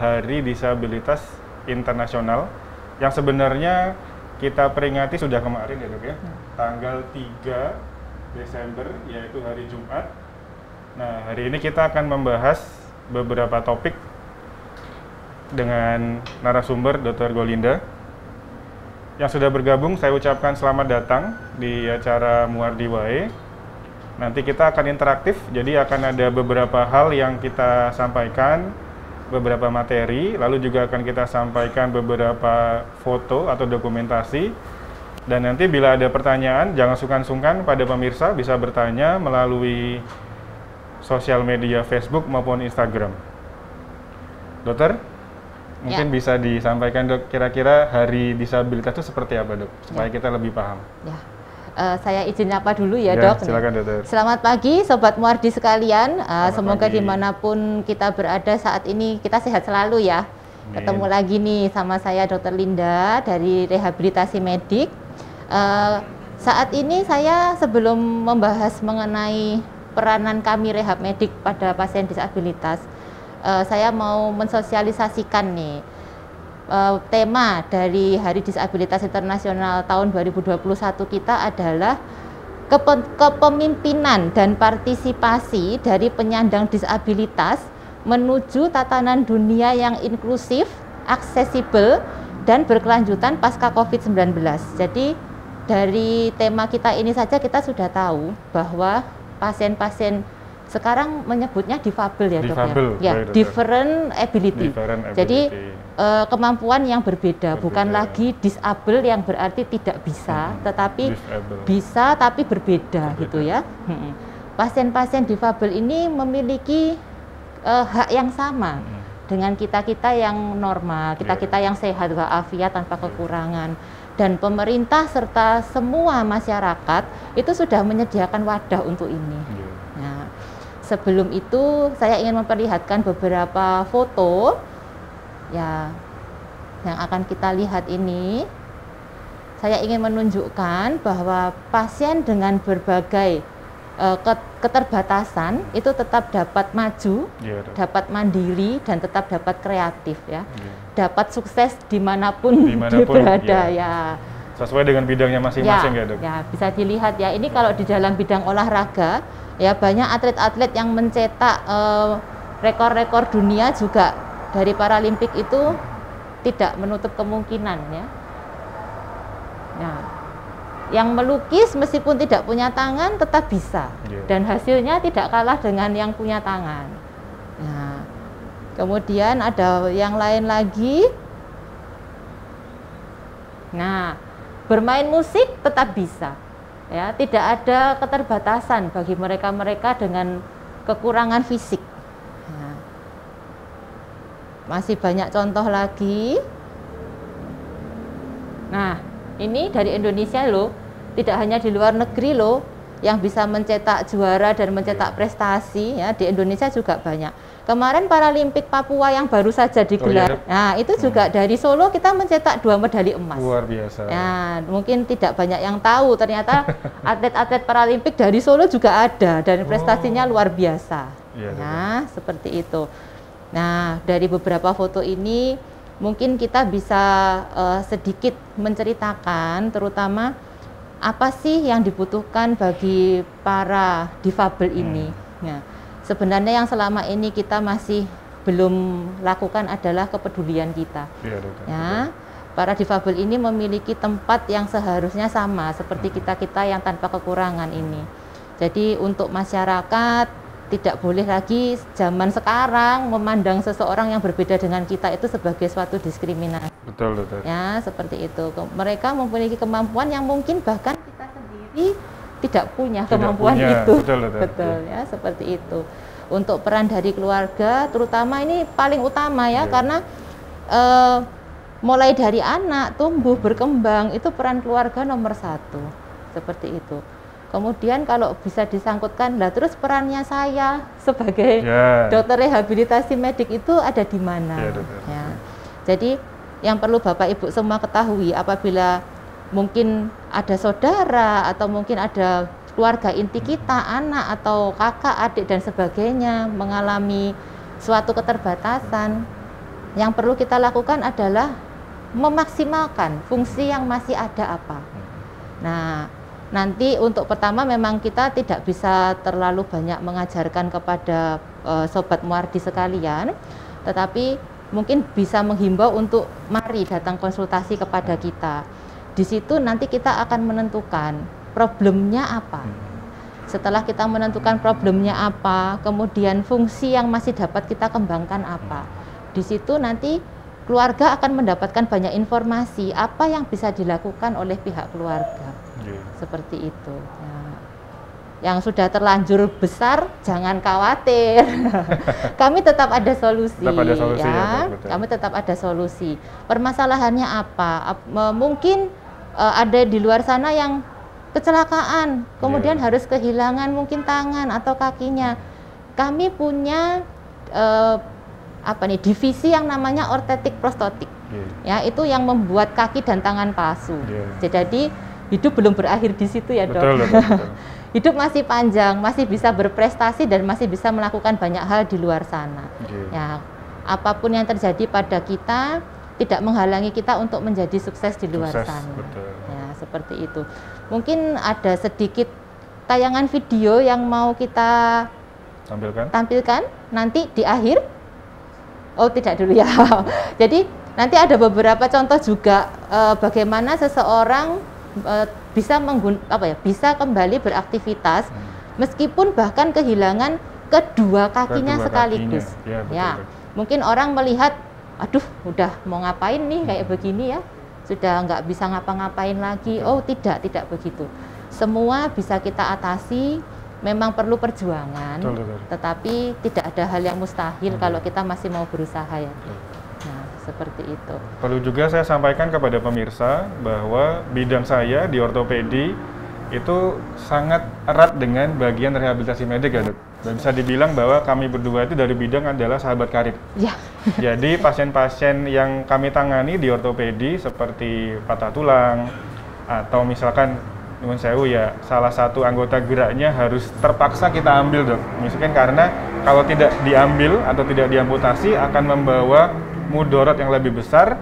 Hari Disabilitas Internasional yang sebenarnya kita peringati sudah kemarin ya dok ya, tanggal 3 Desember yaitu hari Jumat. Nah hari ini kita akan membahas beberapa topik dengan narasumber Dr. Golinda. Yang sudah bergabung saya ucapkan selamat datang di acara Moewardi Wae. Nanti kita akan interaktif, jadi akan ada beberapa hal yang kita sampaikan, beberapa materi, lalu juga akan kita sampaikan beberapa foto atau dokumentasi. Dan nanti bila ada pertanyaan, jangan sungkan-sungkan pada pemirsa bisa bertanya melalui sosial media Facebook maupun Instagram. Dokter, mungkin bisa disampaikan dok, kira-kira Hari Disabilitas itu seperti apa dok, supaya kita lebih paham. Saya izin apa dulu ya dok. Silakan, dokter. Selamat pagi Sobat Moewardi sekalian. Semoga pagi. Dimanapun kita berada saat ini kita sehat selalu ya. Amin. Ketemu lagi nih sama saya Dr. Linda dari Rehabilitasi Medik. Saat ini saya sebelum membahas mengenai peranan kami Rehab Medik pada pasien disabilitas, saya mau mensosialisasikan nih tema dari Hari Disabilitas Internasional tahun 2021 kita adalah kepemimpinan dan partisipasi dari penyandang disabilitas menuju tatanan dunia yang inklusif, aksesibel, dan berkelanjutan pasca COVID-19. Jadi dari tema kita ini saja kita sudah tahu bahwa pasien-pasien sekarang menyebutnya difabel ya dok ya, different ability. Jadi kemampuan yang berbeda, bukan lagi disable yang berarti tidak bisa, tetapi bisa tapi berbeda gitu ya. Pasien-pasien difabel ini memiliki hak yang sama dengan kita-kita yang normal, kita-kita yang sehat walafiat tanpa kekurangan. Dan pemerintah serta semua masyarakat itu sudah menyediakan wadah untuk ini. Nah, sebelum itu saya ingin memperlihatkan beberapa foto ya yang akan kita lihat ini. Saya ingin menunjukkan bahwa pasien dengan berbagai keterbatasan itu tetap dapat maju, dapat mandiri, dan tetap dapat kreatif ya, dapat sukses dimanapun berada ya. Sesuai dengan bidangnya masing-masing ya dok. Ya bisa dilihat ya ini kalau di dalam bidang olahraga. Ya, banyak atlet-atlet yang mencetak rekor-rekor dunia juga dari Paralimpik itu tidak menutup kemungkinan ya. Nah, yang melukis meskipun tidak punya tangan tetap bisa dan hasilnya tidak kalah dengan yang punya tangan. Nah, kemudian ada yang lain lagi. Nah, bermain musik tetap bisa. Ya, tidak ada keterbatasan bagi mereka-mereka dengan kekurangan fisik. Nah, masih banyak contoh lagi. Nah, ini dari Indonesia loh, tidak hanya di luar negeri loh, yang bisa mencetak juara dan mencetak prestasi ya, di Indonesia juga banyak. Kemarin Paralimpik Papua yang baru saja digelar, nah itu juga dari Solo kita mencetak 2 medali emas. Luar biasa. Nah, mungkin tidak banyak yang tahu ternyata atlet-atlet Paralimpik dari Solo juga ada dan prestasinya luar biasa. Nah, seperti itu. Nah, dari beberapa foto ini mungkin kita bisa sedikit menceritakan terutama apa sih yang dibutuhkan bagi para difabel ini. Nah, sebenarnya yang selama ini kita masih belum lakukan adalah kepedulian kita. Ya, para difabel ini memiliki tempat yang seharusnya sama seperti kita-kita yang tanpa kekurangan ini. Jadi untuk masyarakat tidak boleh lagi zaman sekarang memandang seseorang yang berbeda dengan kita itu sebagai suatu diskriminasi. Betul, betul. Ya, seperti itu. Mereka memiliki kemampuan yang mungkin bahkan kita sendiri tidak punya kemampuan itu. Betul ya, seperti itu. Untuk peran dari keluarga terutama ini paling utama ya, karena mulai dari anak tumbuh berkembang itu peran keluarga nomor 1 seperti itu. Kemudian kalau bisa disangkutkan lah terus perannya saya sebagai dokter rehabilitasi medik itu ada di mana ya. Jadi yang perlu Bapak Ibu semua ketahui apabila mungkin ada saudara atau mungkin ada keluarga inti kita, anak atau kakak, adik dan sebagainya mengalami suatu keterbatasan, Yang perlu kita lakukan adalah memaksimalkan fungsi yang masih ada apa. Nah, nanti untuk pertama memang kita tidak bisa terlalu banyak mengajarkan kepada Sobat Moewardi sekalian, tetapi mungkin bisa menghimbau untuk mari datang konsultasi kepada kita. Di situ nanti kita akan menentukan problemnya apa. Setelah kita menentukan problemnya apa, kemudian fungsi yang masih dapat kita kembangkan apa. Di situ nanti keluarga akan mendapatkan banyak informasi apa yang bisa dilakukan oleh pihak keluarga. Seperti itu. Nah, yang sudah terlanjur besar, jangan khawatir. Kami tetap ada solusi. Tetap ada solusi ya. Kami tetap ada solusi. Permasalahannya apa? Mungkin ada di luar sana yang kecelakaan, kemudian harus kehilangan mungkin tangan atau kakinya. Kami punya divisi yang namanya ortetik prostotik. Ya, itu yang membuat kaki dan tangan palsu. Jadi hidup belum berakhir di situ ya, Dok. Betul. Hidup masih panjang, masih bisa berprestasi dan masih bisa melakukan banyak hal di luar sana. Ya, apapun yang terjadi pada kita tidak menghalangi kita untuk menjadi sukses di luar sana. Betul. Ya, seperti itu. Mungkin ada sedikit tayangan video yang mau kita tampilkan nanti di akhir. Oh, tidak dulu ya. Jadi nanti ada beberapa contoh juga bagaimana seseorang bisa bisa kembali beraktivitas meskipun bahkan kehilangan kedua kakinya sekaligus. Ya, betul, ya. Betul. Mungkin orang melihat, aduh, udah mau ngapain nih kayak begini ya, sudah nggak bisa ngapa-ngapain lagi. Oh, tidak begitu. Semua bisa kita atasi. Memang perlu perjuangan, betul. Tetapi tidak ada hal yang mustahil kalau kita masih mau berusaha ya. Nah, seperti itu. Perlu juga saya sampaikan kepada pemirsa bahwa bidang saya di ortopedi itu sangat erat dengan bagian rehabilitasi medik ya, Dok. Dan bisa dibilang bahwa kami berdua itu dari bidang adalah sahabat karib. Ya. Jadi pasien-pasien yang kami tangani di ortopedi seperti patah tulang atau misalkan Nuhun sewu ya, salah satu anggota geraknya harus terpaksa kita ambil, Dok. Misalkan karena kalau tidak diambil atau tidak diamputasi akan membawa mudorot yang lebih besar.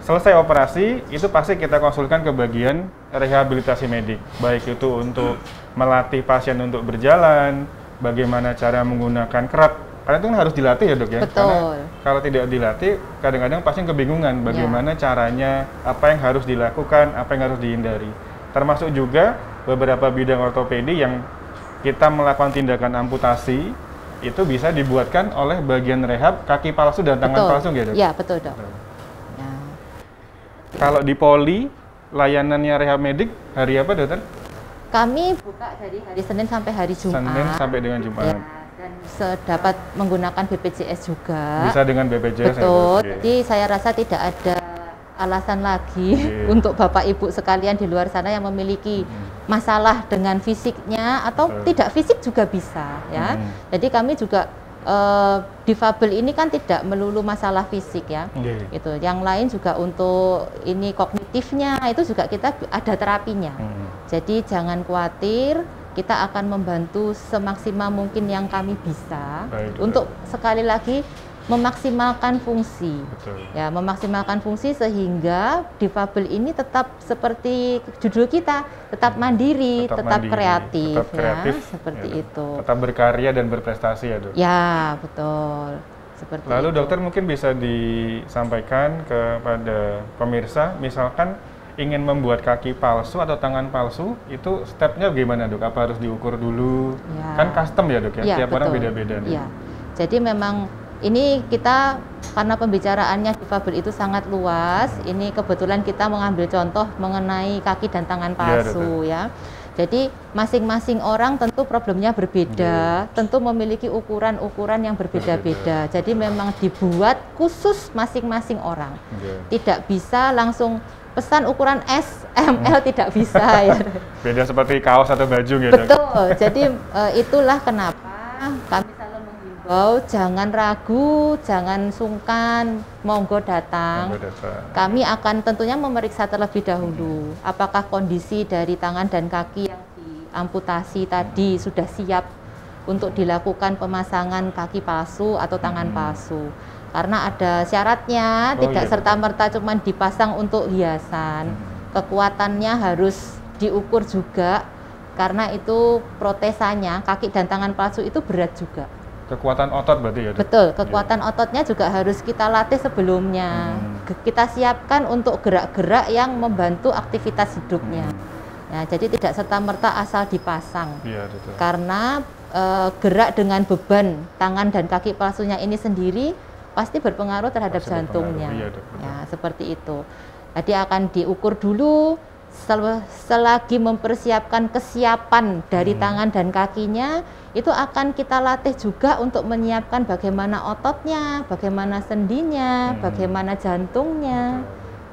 Selesai operasi, itu pasti kita konsulkan ke bagian rehabilitasi medik. Baik itu untuk melatih pasien untuk berjalan, bagaimana cara menggunakan kerat. Karena itu kan harus dilatih ya, Dok ya. Betul. Karena kalau tidak dilatih, kadang-kadang pasien kebingungan bagaimana caranya, apa yang harus dilakukan, apa yang harus dihindari. Termasuk juga beberapa bidang ortopedi yang kita melakukan tindakan amputasi itu bisa dibuatkan oleh bagian rehab kaki palsu dan tangan palsu, ya, Dok? Iya, betul, Dok. Ya. Kalau di Poli, layanannya rehab medik hari apa, Dokter? Kami buka dari hari Senin sampai hari Jumat. Senin sampai dengan Jumat. Ya, dan sedapat menggunakan BPJS juga. Bisa dengan BPJS. Betul. Ya, jadi saya rasa tidak ada alasan lagi untuk Bapak Ibu sekalian di luar sana yang memiliki masalah dengan fisiknya atau tidak fisik juga bisa ya. Jadi kami juga difabel ini kan tidak melulu masalah fisik ya. Itu yang lain juga untuk ini kognitifnya itu juga kita ada terapinya. Jadi jangan khawatir, kita akan membantu semaksimal mungkin yang kami bisa. Baik, untuk sekali lagi memaksimalkan fungsi. Betul. Ya, memaksimalkan fungsi sehingga difabel ini tetap seperti judul kita, tetap mandiri, tetap mandiri, kreatif, tetap kreatif ya, seperti itu. Tetap berkarya dan berprestasi ya, Dok. Ya, betul. Seperti lalu itu. Dokter mungkin bisa disampaikan kepada pemirsa, misalkan ingin membuat kaki palsu atau tangan palsu, itu stepnya gimana, Dok? Apa harus diukur dulu? Ya. Kan custom ya, Dok ya, ya tiap orang beda-beda. Ya. Jadi memang ini kita karena pembicaraannya difabel itu sangat luas. Ini kebetulan kita mengambil contoh mengenai kaki dan tangan palsu ya. Jadi masing-masing orang tentu problemnya berbeda, tentu memiliki ukuran-ukuran yang berbeda-beda. Jadi memang dibuat khusus masing-masing orang. Tidak bisa langsung pesan ukuran S, ML tidak bisa ya. Beda seperti kaos atau baju gitu. Betul. Jadi itulah kenapa kami jangan ragu, jangan sungkan, monggo datang. Kami akan tentunya memeriksa terlebih dahulu apakah kondisi dari tangan dan kaki yang diamputasi tadi sudah siap untuk dilakukan pemasangan kaki palsu atau tangan palsu. karena ada syaratnya, tidak serta-merta cuma dipasang untuk hiasan. Kekuatannya harus diukur juga, karena itu protesanya, kaki dan tangan palsu itu berat juga. Kekuatan otot berarti ya? Betul, kekuatan ototnya juga harus kita latih sebelumnya. Kita siapkan untuk gerak-gerak yang membantu aktivitas hidupnya. Nah, jadi tidak serta-merta asal dipasang. Iya, betul. Karena gerak dengan beban tangan dan kaki palsunya ini sendiri pasti berpengaruh terhadap jantungnya. Iya, betul. Ya, seperti itu. Jadi akan diukur dulu selagi mempersiapkan kesiapan dari tangan dan kakinya, itu akan kita latih juga untuk menyiapkan bagaimana ototnya, bagaimana sendinya, bagaimana jantungnya.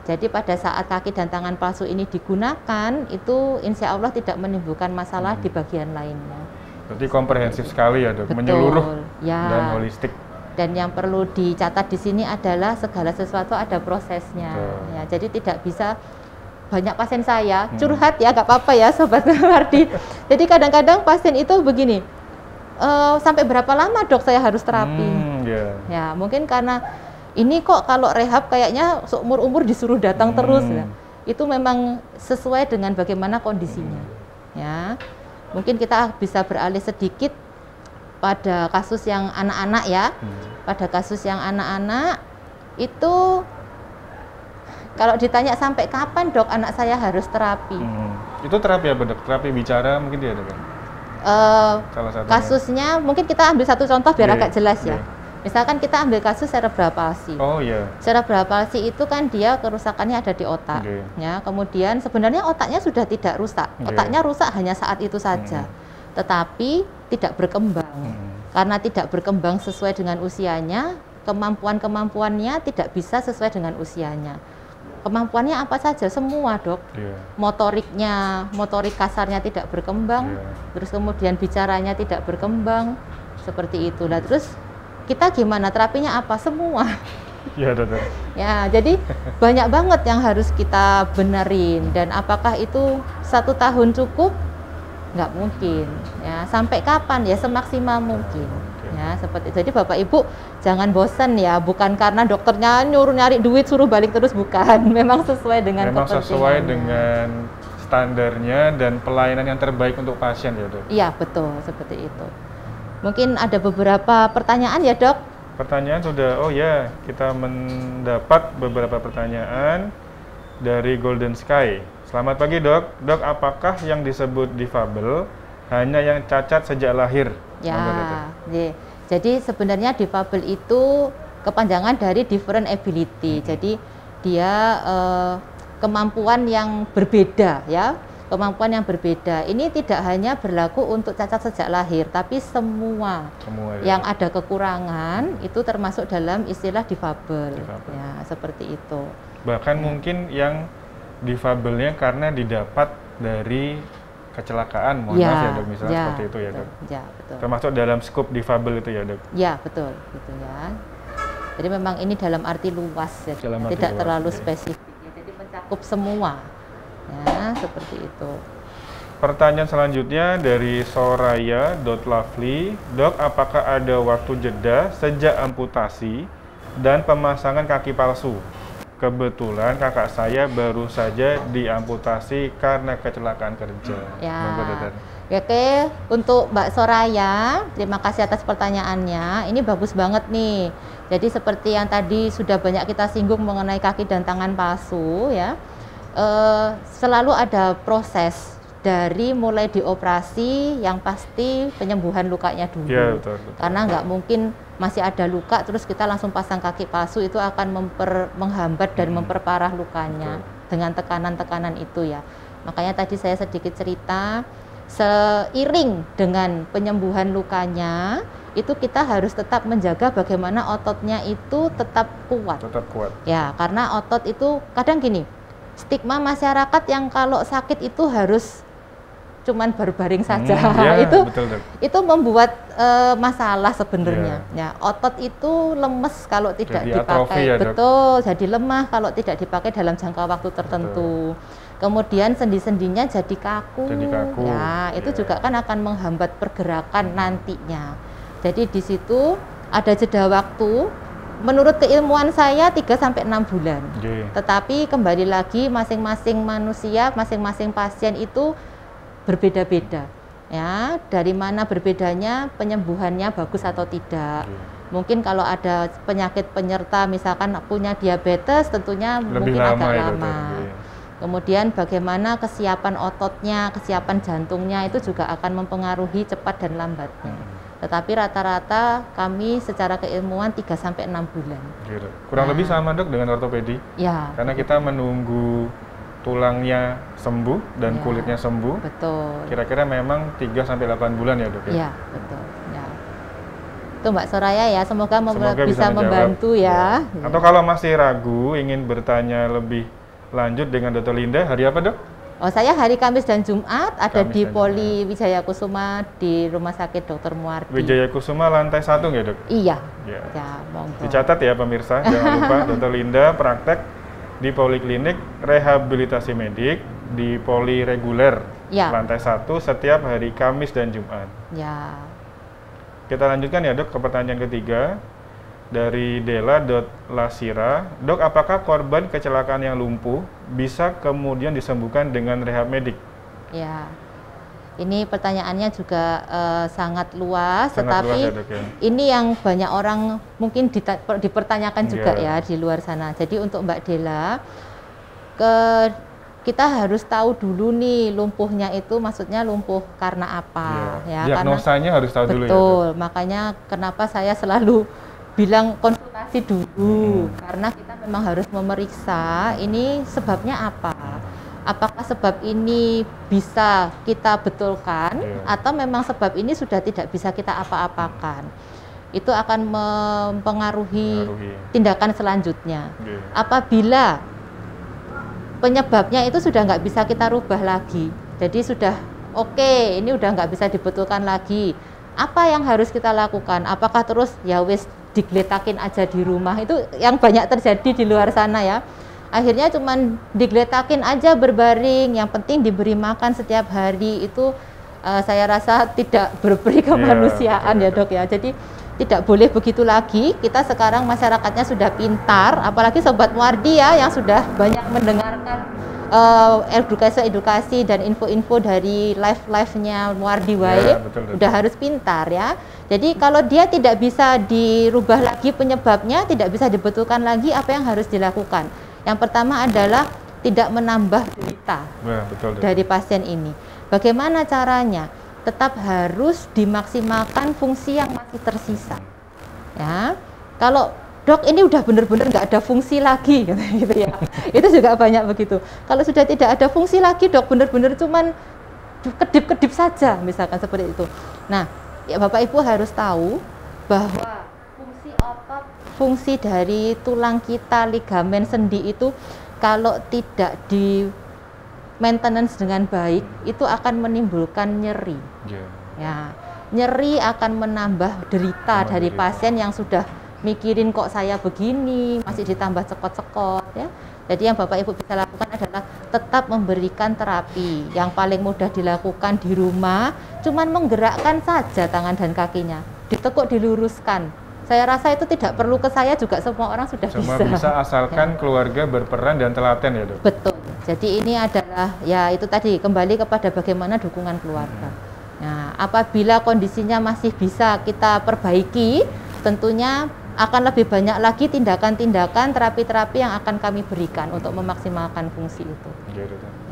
Jadi pada saat kaki dan tangan palsu ini digunakan, itu insya Allah tidak menimbulkan masalah di bagian lainnya. Jadi komprehensif sekali ya dok, menyeluruh ya, dan holistik. Dan yang perlu dicatat di sini adalah segala sesuatu ada prosesnya. Ya, jadi tidak bisa banyak pasien saya curhat ya, nggak apa-apa ya Sobat Moewardi. Jadi kadang-kadang pasien itu begini, sampai berapa lama dok saya harus terapi? Ya mungkin karena ini kok kalau rehab kayaknya seumur-umur disuruh datang terus. Ya. Itu memang sesuai dengan bagaimana kondisinya. Ya, mungkin kita bisa beralih sedikit pada kasus yang anak-anak ya. Pada kasus yang anak-anak itu, kalau ditanya sampai kapan dok anak saya harus terapi? Itu terapi apa dok? Terapi bicara mungkin dia ada kan? Kasusnya mungkin kita ambil satu contoh biar agak jelas ya. Misalkan kita ambil kasus cerebral palsy. Cerebral palsy itu kan dia kerusakannya ada di otak. Ya, kemudian sebenarnya otaknya sudah tidak rusak. Otaknya rusak hanya saat itu saja. Tetapi tidak berkembang. Karena tidak berkembang sesuai dengan usianya, kemampuan-kemampuannya tidak bisa sesuai dengan usianya. Kemampuannya apa saja? Semua dok. Motoriknya, motorik kasarnya tidak berkembang, terus kemudian bicaranya tidak berkembang, seperti itu. Nah, terus kita gimana terapinya apa? Semua. Dokter. Ya, jadi banyak banget yang harus kita benerin. Dan apakah itu 1 tahun cukup? Nggak mungkin. Ya, sampai kapan? Ya semaksimal mungkin. Ya, seperti itu. Jadi Bapak Ibu jangan bosan ya, bukan karena dokternya nyuruh nyari duit suruh balik terus, bukan. Memang sesuai dengan sesuai dengan standarnya dan pelayanan yang terbaik untuk pasien ya dok. Iya betul, seperti itu. Mungkin ada beberapa pertanyaan ya dok. Pertanyaan sudah, kita mendapat beberapa pertanyaan dari Golden Sky. Selamat pagi dok. Dok, apakah yang disebut difabel hanya yang cacat sejak lahir? Ya, jadi sebenarnya difabel itu kepanjangan dari different ability. Jadi dia kemampuan yang berbeda ya, kemampuan yang berbeda. Ini tidak hanya berlaku untuk cacat sejak lahir, tapi semua yang ada kekurangan itu termasuk dalam istilah difabel. Ya, seperti itu. Bahkan mungkin yang difabelnya karena didapat dari kecelakaan, maaf ya dok, misalnya seperti itu ya dok. Ya, betul. Termasuk dalam skop difabel itu ya dok. Ya betul, gitu ya. Jadi memang ini dalam arti luas ya, tidak terlalu spesifik. Ya, jadi mencakup semua, ya seperti itu. Pertanyaan selanjutnya dari Soraya Dotlavli, dok, apakah ada waktu jeda sejak amputasi dan pemasangan kaki palsu? Kebetulan kakak saya baru saja diamputasi karena kecelakaan kerja. Oke, untuk Mbak Soraya, terima kasih atas pertanyaannya. Ini bagus banget nih. Jadi seperti yang tadi sudah banyak kita singgung mengenai kaki dan tangan palsu ya. Selalu ada proses dari mulai dioperasi, yang pasti penyembuhan lukanya dulu. Betul. Karena nggak mungkin masih ada luka terus kita langsung pasang kaki palsu, itu akan menghambat dan memperparah lukanya dengan tekanan-tekanan itu ya. Makanya tadi saya sedikit cerita, seiring dengan penyembuhan lukanya itu kita harus tetap menjaga bagaimana ototnya itu tetap kuat. Ya, karena otot itu kadang gini, stigma masyarakat yang kalau sakit itu harus cuman berbaring saja, itu membuat masalah sebenarnya. Ya, otot itu lemes kalau tidak dipakai, jadi lemah kalau tidak dipakai dalam jangka waktu tertentu. Kemudian sendi-sendinya jadi kaku, ya itu juga kan akan menghambat pergerakan nantinya. Jadi di situ ada jeda waktu Menurut keilmuan saya 3-6 bulan. Okay. Tetapi kembali lagi masing-masing manusia, masing-masing pasien itu berbeda-beda. Ya, dari mana berbedanya penyembuhannya bagus atau tidak. Okay. Mungkin kalau ada penyakit penyerta misalkan punya diabetes tentunya lebih mungkin agak lama. Kemudian bagaimana kesiapan ototnya, kesiapan jantungnya itu juga akan mempengaruhi cepat dan lambatnya. Tetapi rata-rata kami secara keilmuan 3-6 bulan. Kurang lebih sama dok dengan ortopedi? Ya. Karena kita menunggu tulangnya sembuh dan kulitnya sembuh. Betul. Kira-kira memang 3-8 bulan ya dok? Ya, betul. Itu Mbak Soraya ya, semoga bisa membantu ya. Atau kalau masih ragu, ingin bertanya lebih lanjut dengan Dr. Linda, hari apa dok? Oh, saya hari Kamis dan Jumat ada Kamis di Poli Wijaya Kusuma di Rumah Sakit Dr. Moewardi. Wijaya Kusuma lantai 1 ya dok? Iya. Ya. Ya, dicatat ya pemirsa, jangan lupa Dr. Linda praktek di Poliklinik Rehabilitasi Medik di Poli Reguler lantai 1 setiap hari Kamis dan Jumat. Ya. Kita lanjutkan ya dok ke pertanyaan ketiga. Dari Dela.Lasira, dok apakah korban kecelakaan yang lumpuh bisa kemudian disembuhkan dengan rehab medik? Ya, ini pertanyaannya juga sangat luas, tetapi luas ya, dok, ya. Ini yang banyak orang mungkin dipertanyakan juga ya di luar sana. Jadi untuk Mbak Dela, kita harus tahu dulu nih lumpuhnya itu maksudnya lumpuh karena apa. Ya, diagnosanya harus tahu dulu ya. Betul, makanya kenapa saya selalu bilang konsultasi dulu, karena kita memang harus memeriksa ini sebabnya apa. Apakah sebab ini bisa kita betulkan, atau memang sebab ini sudah tidak bisa kita apa-apakan. Itu akan mempengaruhi tindakan selanjutnya. Apabila penyebabnya itu sudah nggak bisa kita rubah lagi, jadi sudah oke, ini udah nggak bisa dibetulkan lagi. Apa yang harus kita lakukan? Apakah terus ya wis digeletakin aja di rumah? Itu yang banyak terjadi di luar sana ya, akhirnya cuman digeletakin aja berbaring, yang penting diberi makan setiap hari. Itu saya rasa tidak berperi kemanusiaan ya dok ya. Jadi tidak boleh begitu lagi. Kita sekarang masyarakatnya sudah pintar, apalagi Sobat Moewardi ya yang sudah banyak mendengarkan edukasi dan info-info dari live-nya Moewardi Wae, udah harus pintar ya. Jadi kalau dia tidak bisa dirubah lagi penyebabnya, tidak bisa dibetulkan lagi, apa yang harus dilakukan? Yang pertama adalah tidak menambah derita dari pasien ini. Bagaimana caranya? Tetap harus dimaksimalkan fungsi yang masih tersisa. Ya, kalau dok ini udah bener-bener nggak ada fungsi lagi gitu ya, itu juga banyak begitu. Kalau sudah tidak ada fungsi lagi dok, bener-bener cuman kedip-kedip saja misalkan seperti itu. Nah ya, Bapak Ibu harus tahu bahwa fungsi otot, fungsi dari tulang kita, ligamen, sendi itu kalau tidak di maintenance dengan baik itu akan menimbulkan nyeri. Ya, nyeri akan menambah derita dari pasien yang sudah mikirin kok saya begini, masih ditambah cekot-cekot ya. Jadi yang Bapak Ibu bisa lakukan adalah tetap memberikan terapi. Yang paling mudah dilakukan di rumah cuman menggerakkan saja tangan dan kakinya, ditekuk, diluruskan. Saya rasa itu tidak perlu ke saya juga, semua orang sudah bisa. Semua bisa asalkan keluarga berperan dan telaten ya dok? Betul, jadi ini adalah ya itu tadi kembali kepada bagaimana dukungan keluarga. Nah apabila kondisinya masih bisa kita perbaiki, tentunya akan lebih banyak lagi tindakan-tindakan, terapi-terapi yang akan kami berikan untuk memaksimalkan fungsi itu.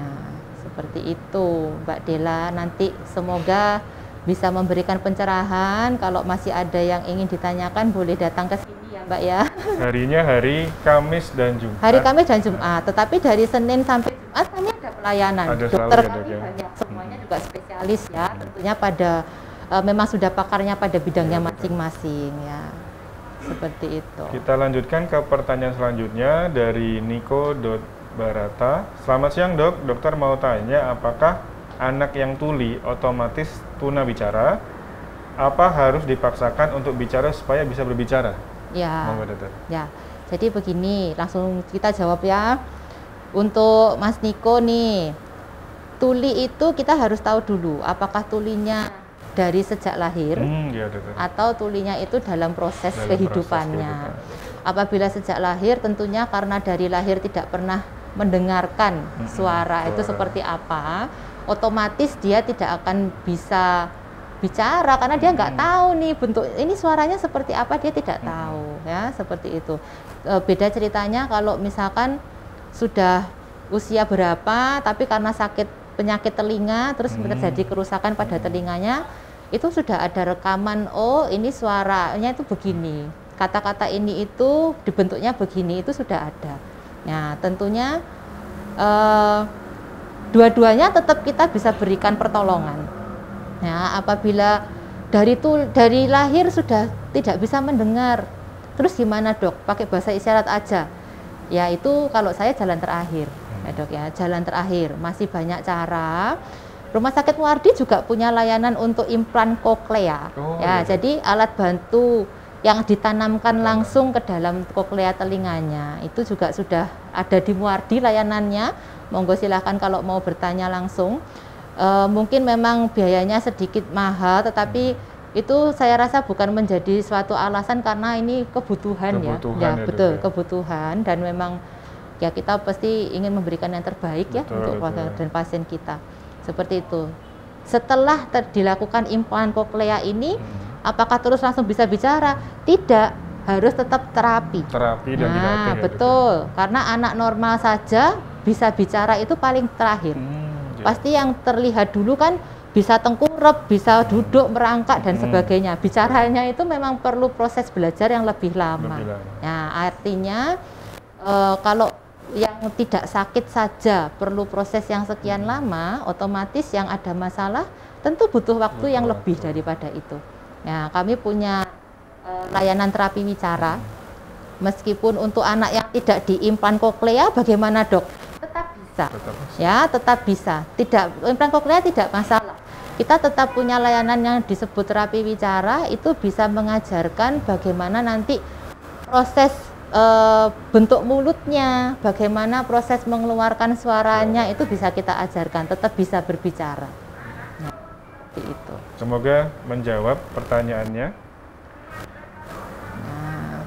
Nah, seperti itu Mbak Dela, nanti semoga bisa memberikan pencerahan. Kalau masih ada yang ingin ditanyakan boleh datang ke sini ya Mbak ya. Harinya hari Kamis dan Jumat. Hari Kamis dan Jumat, tetapi dari Senin sampai Jumat kami ada pelayanan. Ada dokter selalu, kami banyak, semuanya juga spesialis ya, tentunya pada memang sudah pakarnya pada bidangnya masing-masing ya. Seperti itu. Kita lanjutkan ke pertanyaan selanjutnya dari Niko.Barata. Selamat siang dok, dokter mau tanya apakah anak yang tuli otomatis tunawicara? Apa harus dipaksakan untuk bicara supaya bisa berbicara? Ya, ya. Jadi begini, langsung kita jawab ya. Untuk Mas Niko nih, tuli itu kita harus tahu dulu apakah tulinya dari sejak lahir atau tulinya itu dalam proses kehidupannya. Apabila sejak lahir, tentunya karena dari lahir tidak pernah mendengarkan suara itu seperti apa, otomatis dia tidak akan bisa bicara karena dia nggak tahu nih bentuk ini suaranya seperti apa, dia tidak tahu ya, seperti itu. Beda ceritanya kalau misalkan sudah usia berapa tapi karena sakit penyakit telinga terus terjadi kerusakan pada telinganya, itu sudah ada rekaman, oh ini suaranya itu begini, kata-kata ini itu dibentuknya begini, itu sudah ada. Nah tentunya dua-duanya tetap kita bisa berikan pertolongan. Nah, apabila dari lahir sudah tidak bisa mendengar, terus gimana dok? Pakai bahasa isyarat aja. Ya itu kalau saya jalan terakhir, ya dok ya, jalan terakhir. Masih banyak cara. Rumah Sakit Moewardi juga punya layanan untuk implan koklea. Jadi alat bantu yang ditanamkan langsung ke dalam koklea telinganya itu juga sudah ada di Moewardi layanannya. Monggo silahkan kalau mau bertanya langsung. Mungkin memang biayanya sedikit mahal, tetapi itu saya rasa bukan menjadi suatu alasan karena ini kebutuhan ya, betul ya. Kebutuhan dan memang ya kita pasti ingin memberikan yang terbaik betul, ya untuk keluarga dan pasien kita, seperti itu. Setelah dilakukan implan koklea ini, apakah terus langsung bisa bicara? Tidak, harus tetap terapi dan dilatih, betul ya, gitu. Karena anak normal saja bisa bicara itu paling terakhir. Pasti yang terlihat dulu kan bisa tengkurap, bisa duduk, merangkak dan sebagainya. Bicaranya itu memang perlu proses belajar yang lebih lama. Nah, artinya kalau yang tidak sakit saja perlu proses yang sekian lama, otomatis yang ada masalah tentu butuh waktu yang lebih daripada itu. Nah, kami punya layanan terapi bicara. Meskipun untuk anak yang tidak diimplan koklea, bagaimana dok? Tetap bisa. Tidak, implan koklea tidak masalah. Kita tetap punya layanan yang disebut terapi bicara, itu bisa mengajarkan bagaimana nanti proses bentuk mulutnya, bagaimana proses mengeluarkan suaranya, itu bisa kita ajarkan, tetap bisa berbicara. Nah, itu. Semoga menjawab pertanyaannya. Nah,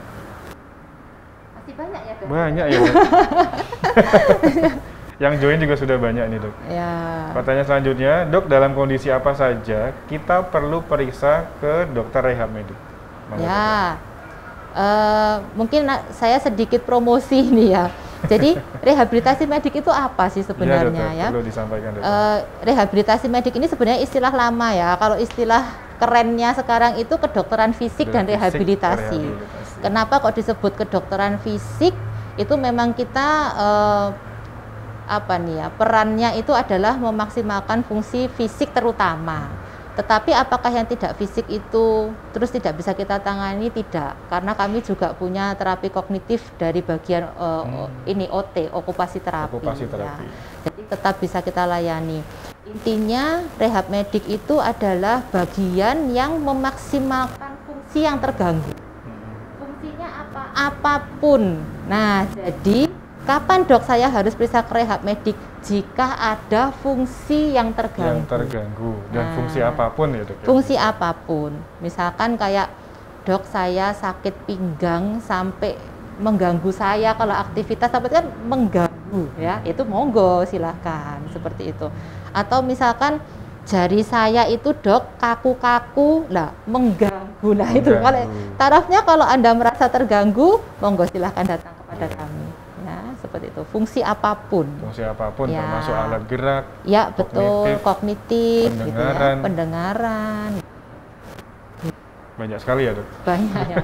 masih banyak ya, dok? Banyak ya. Yang join juga sudah banyak nih dok. Ya. Pertanyaan selanjutnya, dok dalam kondisi apa saja kita perlu periksa ke dokter rehab medik? Ya, mungkin saya sedikit promosi nih ya. Jadi rehabilitasi medik itu apa sih sebenarnya ya? Dokter, perlu disampaikan, dokter. Rehabilitasi medik ini sebenarnya istilah lama ya. Kalau istilah kerennya sekarang itu kedokteran fisik dan rehabilitasi. Kenapa kok disebut kedokteran fisik? Itu memang kita perannya itu adalah memaksimalkan fungsi fisik terutama. Tetapi apakah yang tidak fisik itu terus tidak bisa kita tangani? Tidak, karena kami juga punya terapi kognitif dari bagian OT, okupasi terapi. Ya. Jadi tetap bisa kita layani. Intinya rehab medik itu adalah bagian yang memaksimalkan fungsi yang terganggu. Fungsinya apapun. Nah, jadi kapan dok saya harus periksa ke rehab medik? Jika ada fungsi yang terganggu. Dan fungsi apapun ya dok? Fungsi apapun. Misalkan kayak dok saya sakit pinggang sampai mengganggu saya kalau aktivitas, tapi kan mengganggu ya, itu monggo silahkan, seperti itu. Atau misalkan jari saya itu dok kaku-kaku, lah mengganggu lah itu. Kalau tarafnya kalau Anda merasa terganggu, monggo silahkan datang kepada kami. Seperti itu, fungsi apapun ya. Termasuk alat gerak, ya betul, kognitif pendengaran, gitu ya, banyak sekali ya dok, banyak ya.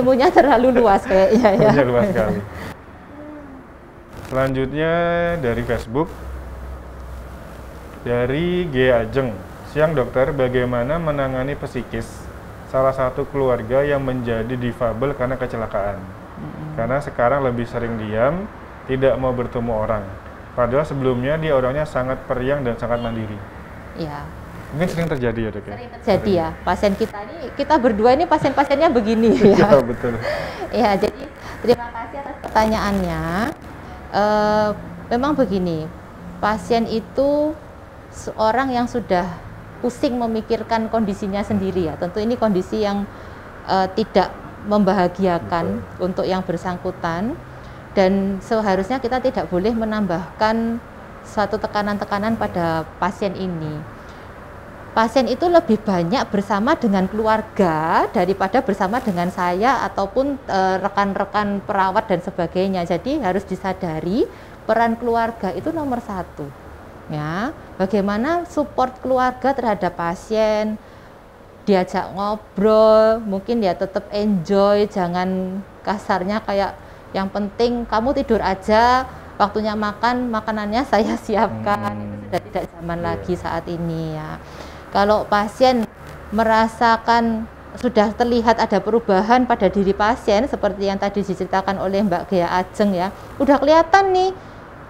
Ilmunya terlalu luas kayaknya ya. Luas sekali. Selanjutnya dari Facebook, dari G. Ajeng, siang dokter, bagaimana menangani psikis salah satu keluarga yang menjadi difabel karena kecelakaan? Karena sekarang lebih sering diam, tidak mau bertemu orang. Padahal sebelumnya dia orangnya sangat periang dan sangat mandiri. Iya. Mungkin sering terjadi ya dok ya? Sering terjadi. Pasien kita ini, kita berdua ini pasien-pasiennya begini ya. Iya betul. Iya, jadi terima kasih atas pertanyaannya. Memang begini, pasien itu seorang yang sudah pusing memikirkan kondisinya sendiri ya. Tentu ini kondisi yang tidak membahagiakan untuk yang bersangkutan, dan seharusnya kita tidak boleh menambahkan suatu tekanan-tekanan pada pasien ini. Pasien itu lebih banyak bersama dengan keluarga daripada bersama dengan saya ataupun rekan-rekan perawat dan sebagainya. Jadi harus disadari peran keluarga itu nomor satu. Ya, bagaimana support keluarga terhadap pasien, diajak ngobrol, mungkin ya tetap enjoy, jangan kasarnya kayak yang penting kamu tidur aja, waktunya makan, makanannya saya siapkan. Itu sudah tidak zaman lagi saat ini ya. Kalau pasien merasakan sudah terlihat ada perubahan pada diri pasien seperti yang tadi diceritakan oleh Mbak Ghea Ajeng ya, udah kelihatan nih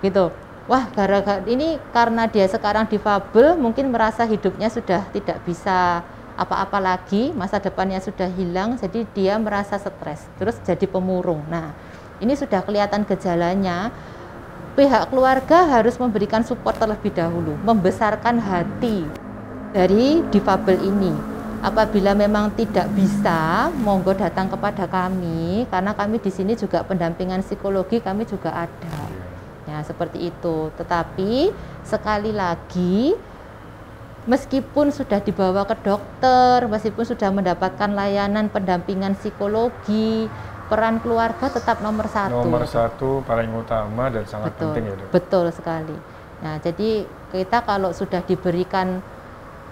gitu. Wah, gara-gara ini karena dia sekarang difabel mungkin merasa hidupnya sudah tidak bisa apa-apa lagi, masa depannya sudah hilang, jadi dia merasa stres, terus jadi pemurung. Nah, ini sudah kelihatan gejalanya. Pihak keluarga harus memberikan support terlebih dahulu, membesarkan hati dari difabel ini. Apabila memang tidak bisa, monggo datang kepada kami, karena kami di sini juga pendampingan psikologi kami juga ada. Ya, seperti itu. Tetapi sekali lagi, meskipun sudah dibawa ke dokter, meskipun sudah mendapatkan layanan pendampingan psikologi, peran keluarga tetap nomor satu. Nomor satu paling utama dan sangat penting ya, Dok. Betul sekali. Nah, jadi kita kalau sudah diberikan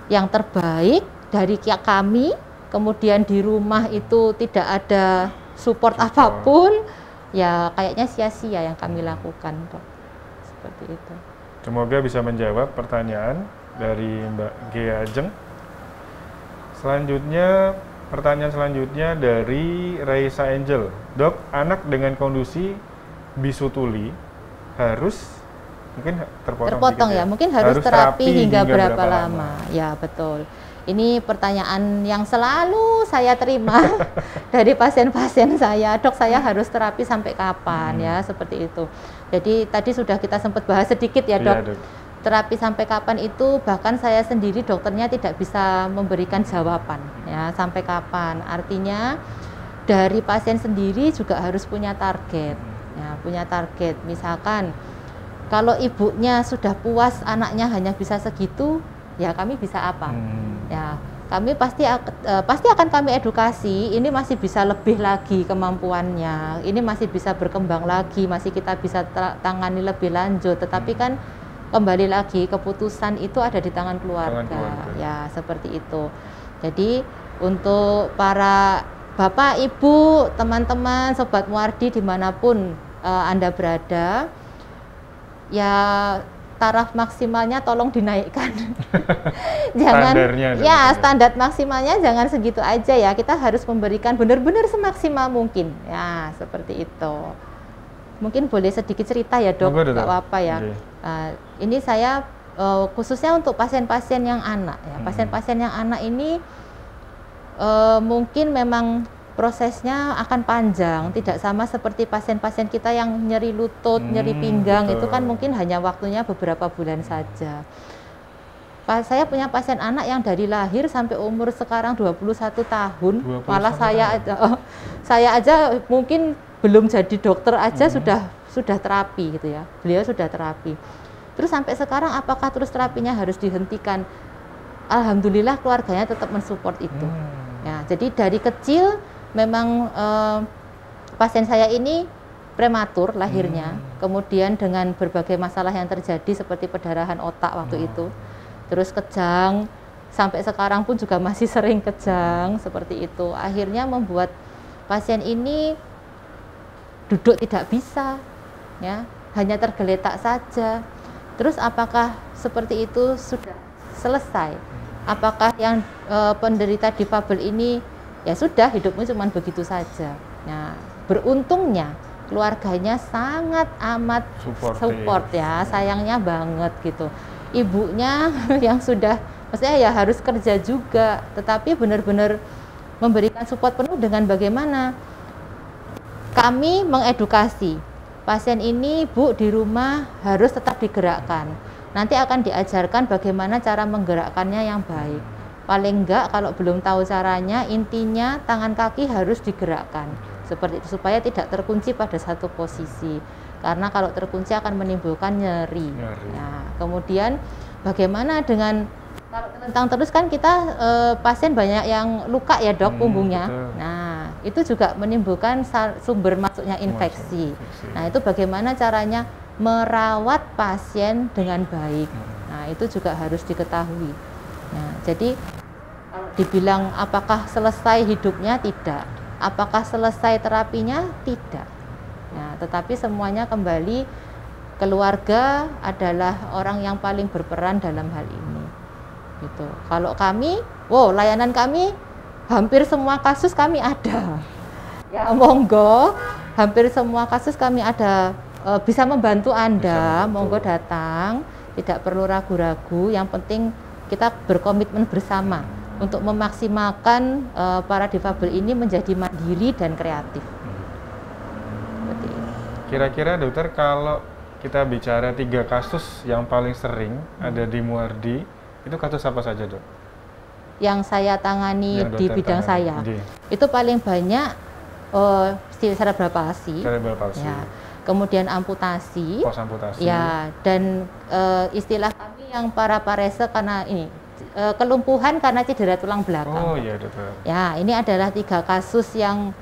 yang terbaik dari kami, kemudian di rumah itu tidak ada support apapun, ya kayaknya sia-sia yang kami lakukan, Dok. Seperti itu. Semoga bisa menjawab pertanyaan dari Mbak Ghea Ajeng. Selanjutnya, pertanyaan selanjutnya dari Raisa Angel. Dok, anak dengan kondisi bisutuli harus mungkin terpotong ya, mungkin harus terapi hingga berapa lama? Ya, betul. Ini pertanyaan yang selalu saya terima dari pasien-pasien saya. Dok, saya harus terapi sampai kapan ya, seperti itu. Jadi tadi sudah kita sempat bahas sedikit ya, Dok. Ya, Dok. Terapi sampai kapan itu bahkan saya sendiri dokternya tidak bisa memberikan jawaban ya, sampai kapan. Artinya dari pasien sendiri juga harus punya target ya, punya target. Misalkan kalau ibunya sudah puas anaknya hanya bisa segitu, ya kami bisa apa? Ya, kami pasti akan kami edukasi, ini masih bisa lebih lagi kemampuannya, ini masih bisa berkembang lagi, masih kita bisa tangani lebih lanjut. Tetapi kan kembali lagi, keputusan itu ada di tangan keluarga. Ya, seperti itu. Jadi untuk para bapak, ibu, teman-teman, sobat Moewardi dimanapun Anda berada, ya taraf maksimalnya tolong dinaikkan. Jangan, ya standar maksimalnya jangan segitu aja ya. Kita harus memberikan benar-benar semaksimal mungkin. Ya, seperti itu. Mungkin boleh sedikit cerita ya, Dok, nggak apa-apa ya. Ini saya khususnya untuk pasien-pasien yang anak ya. Pasien-pasien yang anak ini mungkin memang prosesnya akan panjang, tidak sama seperti pasien-pasien kita yang nyeri lutut, nyeri pinggang, betul. Itu kan mungkin hanya waktunya beberapa bulan saja. Saya punya pasien anak yang dari lahir sampai umur sekarang 21 tahun, malah saya aja mungkin belum jadi dokter aja sudah terapi gitu ya. Beliau sudah terapi. Terus sampai sekarang apakah terus terapinya harus dihentikan? Alhamdulillah keluarganya tetap mensupport itu. Ya, jadi dari kecil memang pasien saya ini prematur lahirnya. Kemudian dengan berbagai masalah yang terjadi seperti pendarahan otak waktu itu. Terus kejang, sampai sekarang pun juga masih sering kejang seperti itu. Akhirnya membuat pasien ini duduk tidak bisa, ya hanya tergeletak saja. Terus apakah seperti itu sudah selesai? Apakah yang penderita difabel ini ya sudah hidupnya cuma begitu saja? Nah, beruntungnya keluarganya sangat amat support ya, sayangnya banget gitu. Ibunya yang sudah, maksudnya ya harus kerja juga, tetapi benar-benar memberikan support penuh dengan bagaimana kami mengedukasi pasien ini, Bu, di rumah harus tetap digerakkan. Nanti akan diajarkan bagaimana cara menggerakkannya yang baik. Paling enggak kalau belum tahu caranya, intinya tangan kaki harus digerakkan seperti itu, supaya tidak terkunci pada satu posisi, karena kalau terkunci akan menimbulkan nyeri. Nah, kemudian bagaimana dengan kalau telentang terus kan kita pasien banyak yang luka ya dok, punggungnya. Nah, itu juga menimbulkan sumber masuknya infeksi. Nah, itu bagaimana caranya merawat pasien dengan baik. Nah, itu juga harus diketahui. Nah, jadi dibilang apakah selesai hidupnya? Tidak. Apakah selesai terapinya? Tidak. Nah, tetapi semuanya kembali, keluarga adalah orang yang paling berperan dalam hal ini. Gitu. Kalau kami, layanan kami hampir semua kasus kami ada. Ya monggo, hampir semua kasus kami ada, bisa membantu Anda, monggo datang, tidak perlu ragu-ragu, yang penting kita berkomitmen bersama untuk memaksimalkan para difabel ini menjadi mandiri dan kreatif. Seperti ini. Kira-kira dokter, kalau kita bicara 3 kasus yang paling sering ada di Moewardi, itu kasus apa saja dok? Yang saya tangani yang di bidang saya, itu paling banyak cerebral palsy, ya. Kemudian amputasi, pos-amputasi, ya, dan istilah kami yang para parese karena ini kelumpuhan karena cedera tulang belakang. Oh iya dokter. Ya, ini adalah 3 kasus yang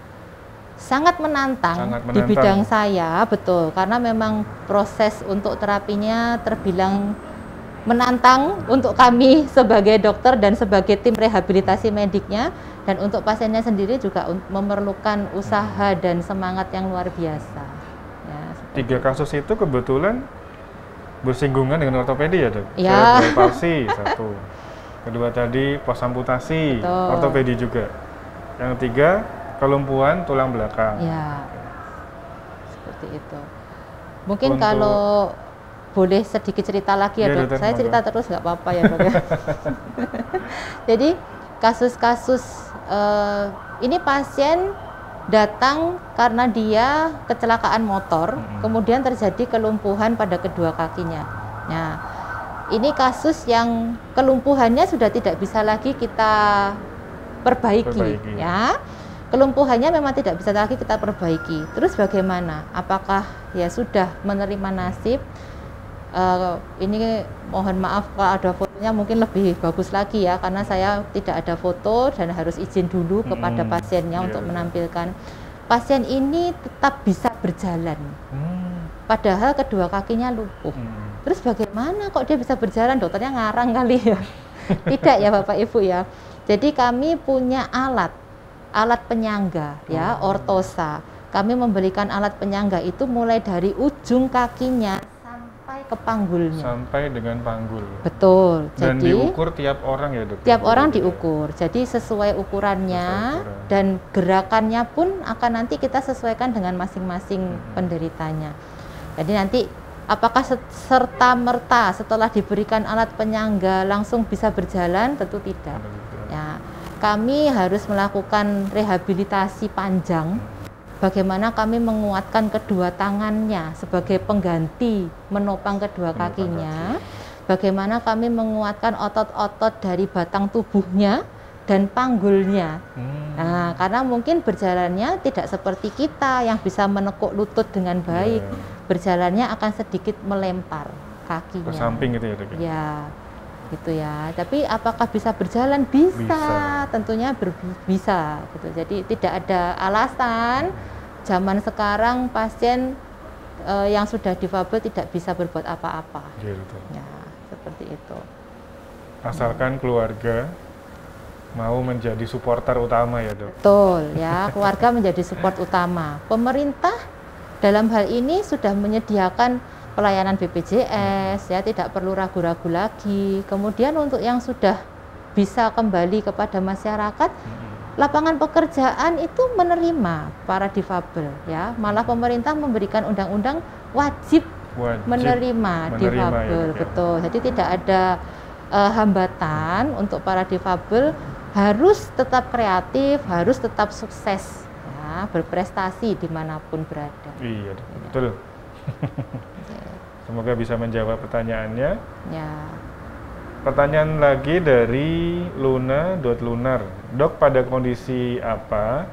sangat menantang di bidang saya, betul, karena memang proses untuk terapinya terbilang menantang untuk kami sebagai dokter dan sebagai tim rehabilitasi mediknya, dan untuk pasiennya sendiri juga memerlukan usaha dan semangat yang luar biasa. Ya, 3 kasus itu kebetulan bersinggungan dengan ortopedi ya dok? Ya. Palsi, 1. Kedua tadi pos amputasi, ortopedi juga. Yang 3 kelumpuhan tulang belakang. Ya, seperti itu. Mungkin untuk kalau boleh sedikit cerita lagi ya dok, saya cerita terus nggak apa-apa ya dok. Jadi kasus-kasus ini pasien datang karena dia kecelakaan motor, kemudian terjadi kelumpuhan pada kedua kakinya. Nah, ini kasus yang kelumpuhannya sudah tidak bisa lagi kita perbaiki. Ya. Kelumpuhannya memang tidak bisa lagi kita perbaiki. Terus bagaimana? Apakah ya sudah menerima nasib? Ini mohon maaf kalau ada fotonya, mungkin lebih bagus lagi ya, karena saya tidak ada foto dan harus izin dulu kepada pasiennya untuk menampilkan. Pasien ini tetap bisa berjalan, padahal kedua kakinya lumpuh. Terus bagaimana kok dia bisa berjalan? Dokternya ngarang kali ya. Tidak ya Bapak Ibu ya. Jadi kami punya alat penyangga ya, ortosa. Kami memberikan alat penyangga itu mulai dari ujung kakinya ke panggulnya. Sampai dengan panggul. Betul. Dan jadi, diukur tiap orang ya dok? Tiap orang diukur. Jadi sesuai ukurannya, dan gerakannya pun akan nanti kita sesuaikan dengan masing-masing penderitanya. Jadi nanti apakah serta-merta setelah diberikan alat penyangga langsung bisa berjalan? Tentu tidak. Ya, kami harus melakukan rehabilitasi panjang. Bagaimana kami menguatkan kedua tangannya sebagai pengganti menopang kedua kakinya, bagaimana kami menguatkan otot-otot dari batang tubuhnya dan panggulnya. Nah, karena mungkin berjalannya tidak seperti kita yang bisa menekuk lutut dengan baik, berjalannya akan sedikit melempar kakinya. Ke samping gitu ya dok? Ya, gitu ya. Tapi apakah bisa berjalan? Bisa. Tentunya bisa gitu. Jadi tidak ada alasan zaman sekarang pasien yang sudah difabel tidak bisa berbuat apa-apa. Gitu. Ya, seperti itu. Asalkan keluarga mau menjadi supporter utama ya, dok. Betul ya, keluarga menjadi support utama. Pemerintah dalam hal ini sudah menyediakan pelayanan BPJS, ya tidak perlu ragu-ragu lagi. Kemudian untuk yang sudah bisa kembali kepada masyarakat, lapangan pekerjaan itu menerima para difabel, ya. Malah pemerintah memberikan undang-undang wajib menerima difabel, ya, betul. Jadi tidak ada hambatan untuk para difabel, harus tetap kreatif, harus tetap sukses, ya, berprestasi dimanapun berada. Iya, betul. Semoga bisa menjawab pertanyaannya. Ya. Pertanyaan lagi dari Luna.lunar. Dok, pada kondisi apa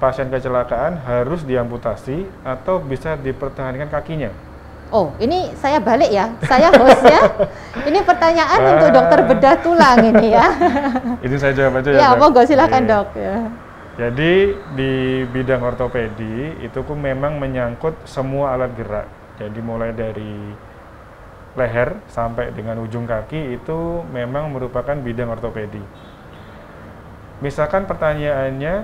pasien kecelakaan harus diamputasi atau bisa dipertahankan kakinya? Oh, ini saya balik ya. Saya hostnya. Ini pertanyaan untuk dokter bedah tulang ini ya. Ini saya jawab aja ya. Ya, monggo silakan Dok. Ya. Jadi di bidang ortopedi itu memang menyangkut semua alat gerak. Jadi mulai dari leher sampai dengan ujung kaki itu memang merupakan bidang ortopedi. Misalkan pertanyaannya,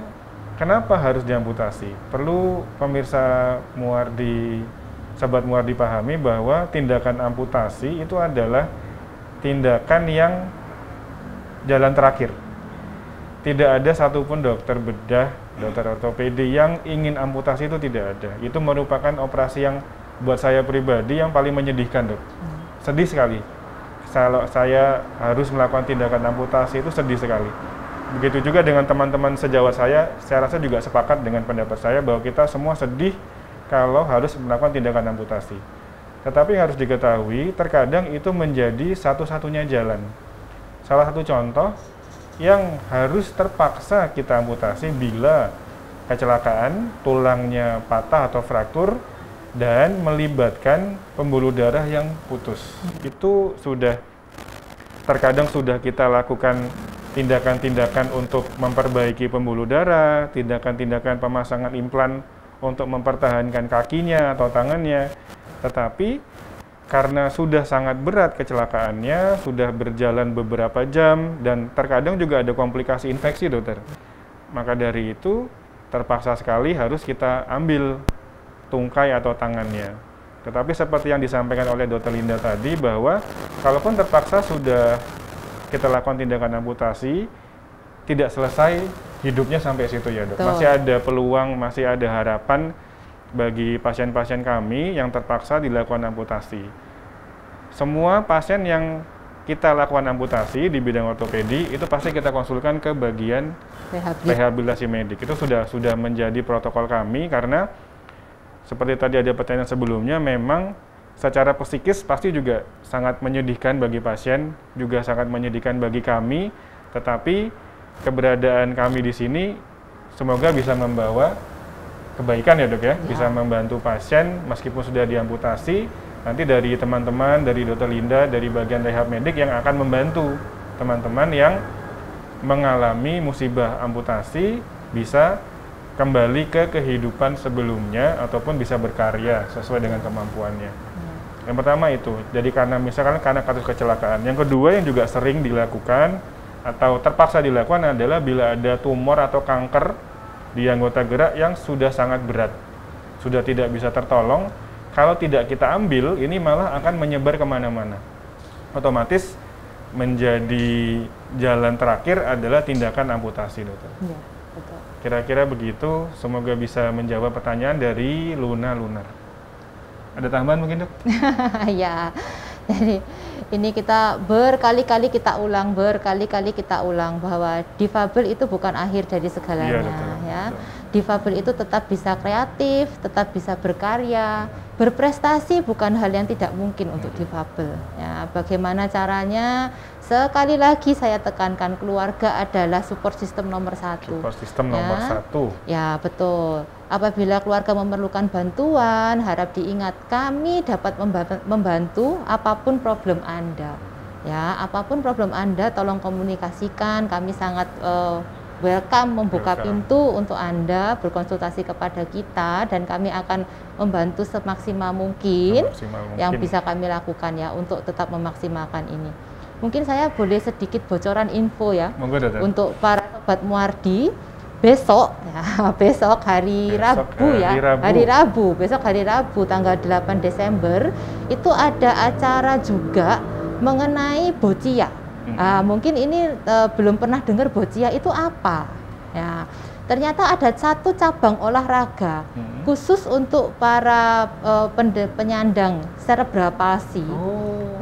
kenapa harus diamputasi? Perlu pemirsa Moewardi, Sobat Moewardi pahami bahwa tindakan amputasi itu adalah tindakan yang jalan terakhir. Tidak ada satupun dokter bedah, dokter ortopedi yang ingin amputasi, itu tidak ada. Itu merupakan operasi yang buat saya pribadi yang paling menyedihkan, Dok. Sedih sekali. Kalau saya harus melakukan tindakan amputasi itu sedih sekali. Begitu juga dengan teman-teman sejawat saya rasa juga sepakat dengan pendapat saya bahwa kita semua sedih kalau harus melakukan tindakan amputasi. Tetapi yang harus diketahui, terkadang itu menjadi satu-satunya jalan. Salah satu contoh yang harus terpaksa kita amputasi bila kecelakaan, tulangnya patah atau fraktur, dan melibatkan pembuluh darah yang putus. Itu terkadang sudah kita lakukan tindakan-tindakan untuk memperbaiki pembuluh darah, tindakan-tindakan pemasangan implan untuk mempertahankan kakinya atau tangannya. Tetapi karena sudah sangat berat kecelakaannya, sudah berjalan beberapa jam, dan terkadang juga ada komplikasi infeksi, Dokter. Maka dari itu, terpaksa sekali harus kita ambil tungkai atau tangannya. Tetapi seperti yang disampaikan oleh Dr. Linda tadi, bahwa kalaupun terpaksa sudah kita lakukan tindakan amputasi, tidak selesai hidupnya sampai situ ya, Dok. Betul. Masih ada peluang, masih ada harapan bagi pasien-pasien kami yang terpaksa dilakukan amputasi. Semua pasien yang kita lakukan amputasi di bidang ortopedi itu pasti kita konsulkan ke bagian rehabilitasi medik. Itu sudah menjadi protokol kami, karena seperti tadi ada pertanyaan sebelumnya, memang secara psikis pasti juga sangat menyedihkan bagi pasien, juga sangat menyedihkan bagi kami, tetapi keberadaan kami di sini semoga bisa membawa kebaikan ya, Dok ya, bisa membantu pasien meskipun sudah diamputasi. Nanti dari teman-teman, dari Dr. Linda, dari bagian rehab medik yang akan membantu teman-teman yang mengalami musibah amputasi bisa kembali ke kehidupan sebelumnya ataupun bisa berkarya sesuai dengan kemampuannya. Yang pertama itu, jadi karena misalkan karena kasus kecelakaan. Yang kedua yang juga sering dilakukan atau terpaksa dilakukan adalah bila ada tumor atau kanker di anggota gerak yang sudah sangat berat, sudah tidak bisa tertolong. Kalau tidak kita ambil, ini malah akan menyebar kemana-mana. Otomatis menjadi jalan terakhir adalah tindakan amputasi, Dokter. Ya, betul. Kira-kira begitu, semoga bisa menjawab pertanyaan dari Luna Lunar. Ada tambahan mungkin, Dok? Ya, jadi ini kita berkali-kali kita ulang bahwa difabel itu bukan akhir dari segalanya. Ya, Dokter, ya. Betul. Difabel itu tetap bisa kreatif, tetap bisa berkarya, berprestasi, bukan hal yang tidak mungkin untuk difabel. Ya, bagaimana caranya? Sekali lagi saya tekankan, keluarga adalah support system nomor satu. Support system nomor satu. Ya, betul. Apabila keluarga memerlukan bantuan, harap diingat kami dapat membantu apapun problem Anda. Ya, apapun problem Anda, tolong komunikasikan. Kami sangat welcome membuka pintu untuk Anda berkonsultasi kepada kita, dan kami akan membantu semaksimal mungkin yang bisa kami lakukan ya untuk tetap memaksimalkan ini. Mungkin saya boleh sedikit bocoran info ya. Monggo, Dokter. Untuk para Sobat Moewardi, besok hari Rabu tanggal 8 Desember itu ada acara juga mengenai boccia. Mungkin ini belum pernah dengar boccia itu apa ya. Ternyata ada satu cabang olahraga khusus untuk para penyandang cerebral palsy.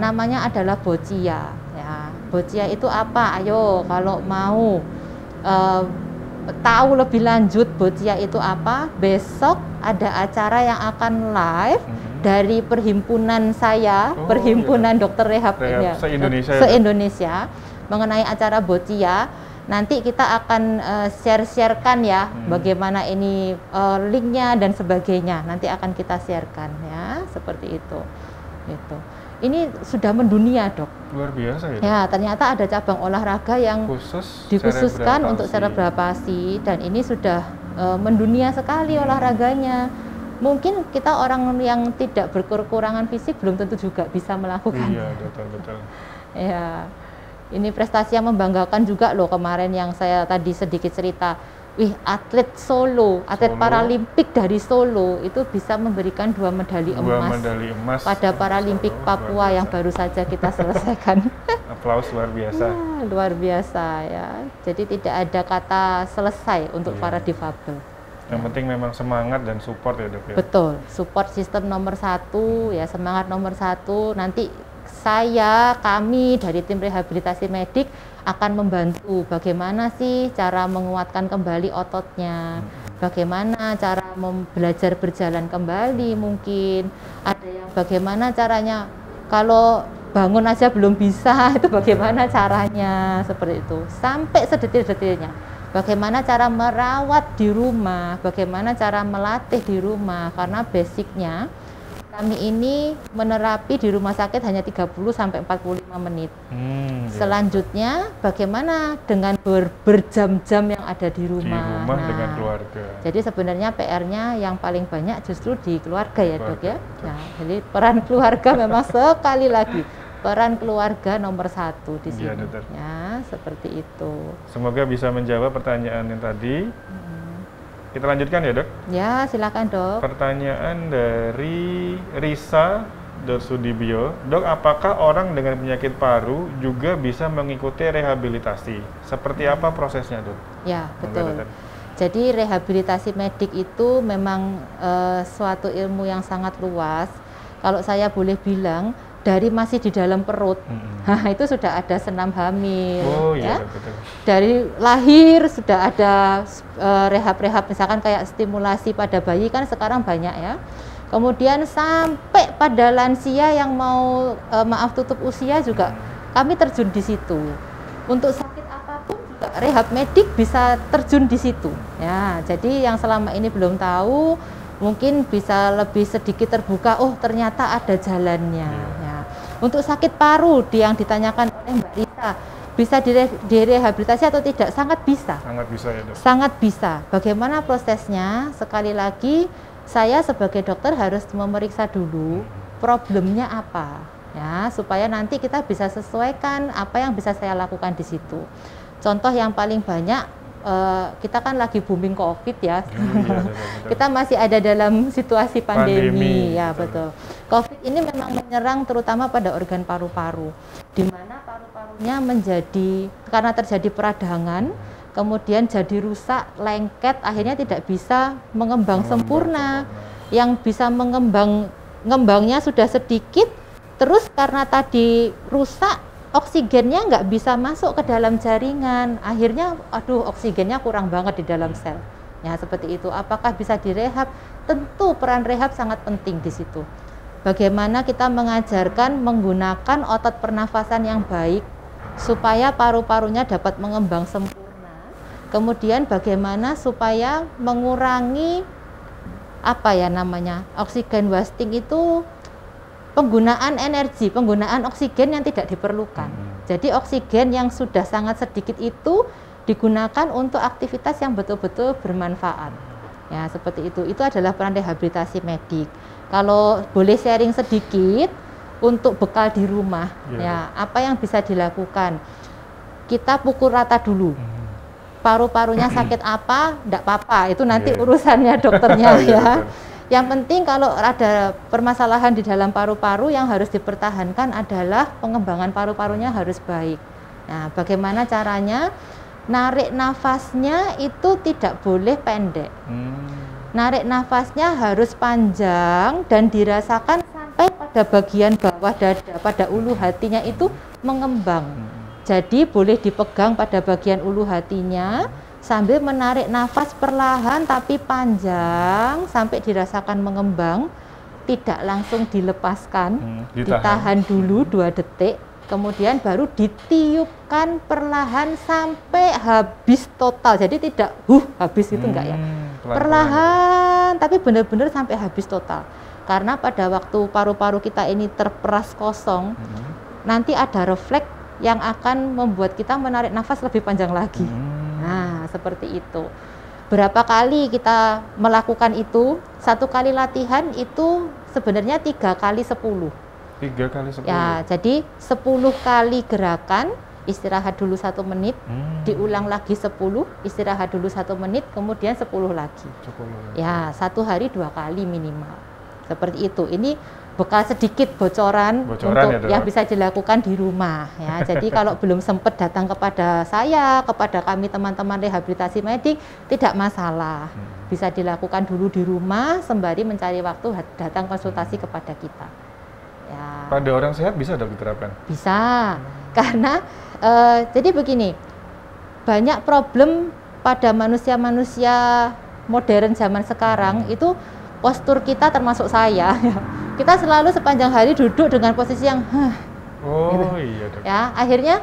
Namanya adalah boccia ya. Boccia itu apa? Ayo kalau mau tahu lebih lanjut boccia itu apa, besok ada acara yang akan live dari perhimpunan saya, perhimpunan dokter rehab ya, se-Indonesia mengenai acara Botia. Nanti kita akan share-sharekan ya, bagaimana ini linknya dan sebagainya. Nanti akan kita sharekan ya, seperti itu. Gitu. Ini sudah mendunia, Dok. Luar biasa ya. Ya, ternyata ada cabang olahraga yang dikhususkan untuk cerebral palsy dan ini sudah mendunia sekali olahraganya. Mungkin kita orang yang tidak berkekurangan fisik belum tentu juga bisa melakukan. Iya, betul. Ya. Ini prestasi yang membanggakan juga loh, kemarin yang saya tadi sedikit cerita. Wih, atlet Paralimpik dari Solo itu bisa memberikan dua medali emas pada Paralimpik Papua yang baru saja kita selesaikan. Aplaus luar biasa. Ya, luar biasa ya. Jadi tidak ada kata selesai untuk para difabel. Yang penting memang semangat dan support ya, Dok. Betul, support system nomor satu ya, semangat nomor satu. Nanti kami dari tim rehabilitasi medik akan membantu bagaimana sih cara menguatkan kembali ototnya, bagaimana cara belajar berjalan kembali mungkin, ada yang bagaimana caranya kalau bangun aja belum bisa, itu bagaimana caranya, seperti itu, sampai sedetil-detilnya. Bagaimana cara merawat di rumah, bagaimana cara melatih di rumah, karena basicnya kami ini menerapi di rumah sakit hanya 30-45 menit. Selanjutnya, bagaimana dengan berjam-jam yang ada di rumah? Di rumah dengan keluarga. Jadi sebenarnya PR-nya yang paling banyak justru di keluarga ya, Dok ya. Nah, jadi peran keluarga memang sekali lagi. Peran keluarga nomor satu di sini. Ya, seperti itu. Semoga bisa menjawab pertanyaan yang tadi. Kita lanjutkan ya, Dok? Ya, silakan, Dok. Pertanyaan dari Risa Dorsudibio. Dok, apakah orang dengan penyakit paru juga bisa mengikuti rehabilitasi? Seperti apa prosesnya, Dok? Ya, betul. Jadi rehabilitasi medik itu memang suatu ilmu yang sangat luas. Kalau saya boleh bilang, dari masih di dalam perut, itu sudah ada senam hamil, ya. Betul. Dari lahir sudah ada rehab-rehab, misalkan kayak stimulasi pada bayi kan sekarang banyak ya. Kemudian sampai pada lansia yang mau tutup usia juga kami terjun di situ. Untuk sakit apapun juga rehab medik bisa terjun di situ. Ya, jadi yang selama ini belum tahu mungkin bisa lebih sedikit terbuka, oh ternyata ada jalannya. Untuk sakit paru yang ditanyakan oleh Mbak Rita, bisa direhabilitasi atau tidak? Sangat bisa. Sangat bisa ya, Dok. Sangat bisa. Bagaimana prosesnya? Sekali lagi, saya sebagai dokter harus memeriksa dulu problemnya apa, ya, supaya nanti kita bisa sesuaikan apa yang bisa saya lakukan di situ. Contoh yang paling banyak, kita kan lagi booming COVID ya. Kita masih ada dalam situasi pandemi. Ya, betul. COVID ini memang menyerang terutama pada organ paru-paru, di mana paru-parunya menjadi, karena terjadi peradangan, kemudian jadi rusak, lengket, akhirnya tidak bisa mengembang sempurna. Yang bisa mengembangnya sudah sedikit, terus karena tadi rusak, oksigennya nggak bisa masuk ke dalam jaringan, akhirnya oksigennya kurang banget di dalam sel. Ya, seperti itu. Apakah bisa direhab? Tentu peran rehab sangat penting di situ. Bagaimana kita mengajarkan menggunakan otot pernafasan yang baik supaya paru-parunya dapat mengembang sempurna. Kemudian bagaimana supaya mengurangi oksigen wasting itu, penggunaan energi, penggunaan oksigen yang tidak diperlukan. Jadi oksigen yang sudah sangat sedikit itu digunakan untuk aktivitas yang betul-betul bermanfaat. Ya, seperti itu. Itu adalah peran rehabilitasi medik. Kalau boleh sharing sedikit untuk bekal di rumah, ya, apa yang bisa dilakukan? Kita pukul rata dulu. Paru-parunya sakit apa? Enggak apa-apa, itu nanti urusannya dokternya ya. Yang penting kalau ada permasalahan di dalam paru-paru yang harus dipertahankan adalah pengembangan paru-parunya harus baik. Nah, bagaimana caranya? Narik nafasnya itu tidak boleh pendek. Narik nafasnya harus panjang dan dirasakan sampai pada bagian bawah dada, pada ulu hatinya itu mengembang. Jadi boleh dipegang pada bagian ulu hatinya, sambil menarik nafas perlahan tapi panjang sampai dirasakan mengembang. tidak langsung dilepaskan, ditahan dulu 2 detik, kemudian baru ditiupkan perlahan sampai habis total. Jadi tidak habis itu enggak ya, perlahan tapi benar-benar sampai habis total. Karena pada waktu paru-paru kita ini terperas kosong, nanti ada refleks yang akan membuat kita menarik nafas lebih panjang lagi. Nah, seperti itu. Berapa kali kita melakukan itu? 1 kali latihan itu sebenarnya 3 kali 10. 3 kali 10? Ya, jadi 10 kali gerakan, istirahat dulu 1 menit, diulang lagi 10, istirahat dulu 1 menit, kemudian 10 lagi. 10. Ya, 1 hari 2 kali minimal. Seperti itu. Ini bekal sedikit bocoran untuk yang bisa dilakukan di rumah ya. Jadi kalau belum sempat datang kepada saya, kepada kami teman-teman rehabilitasi medik, tidak masalah. Bisa dilakukan dulu di rumah sembari mencari waktu datang konsultasi kepada kita. Ya. Pada orang sehat bisa diterapkan? Bisa. Karena jadi begini. Banyak problem pada manusia-manusia modern zaman sekarang itu postur kita, termasuk saya, kita selalu sepanjang hari duduk dengan posisi yang gitu. Iya, Dok. Ya, akhirnya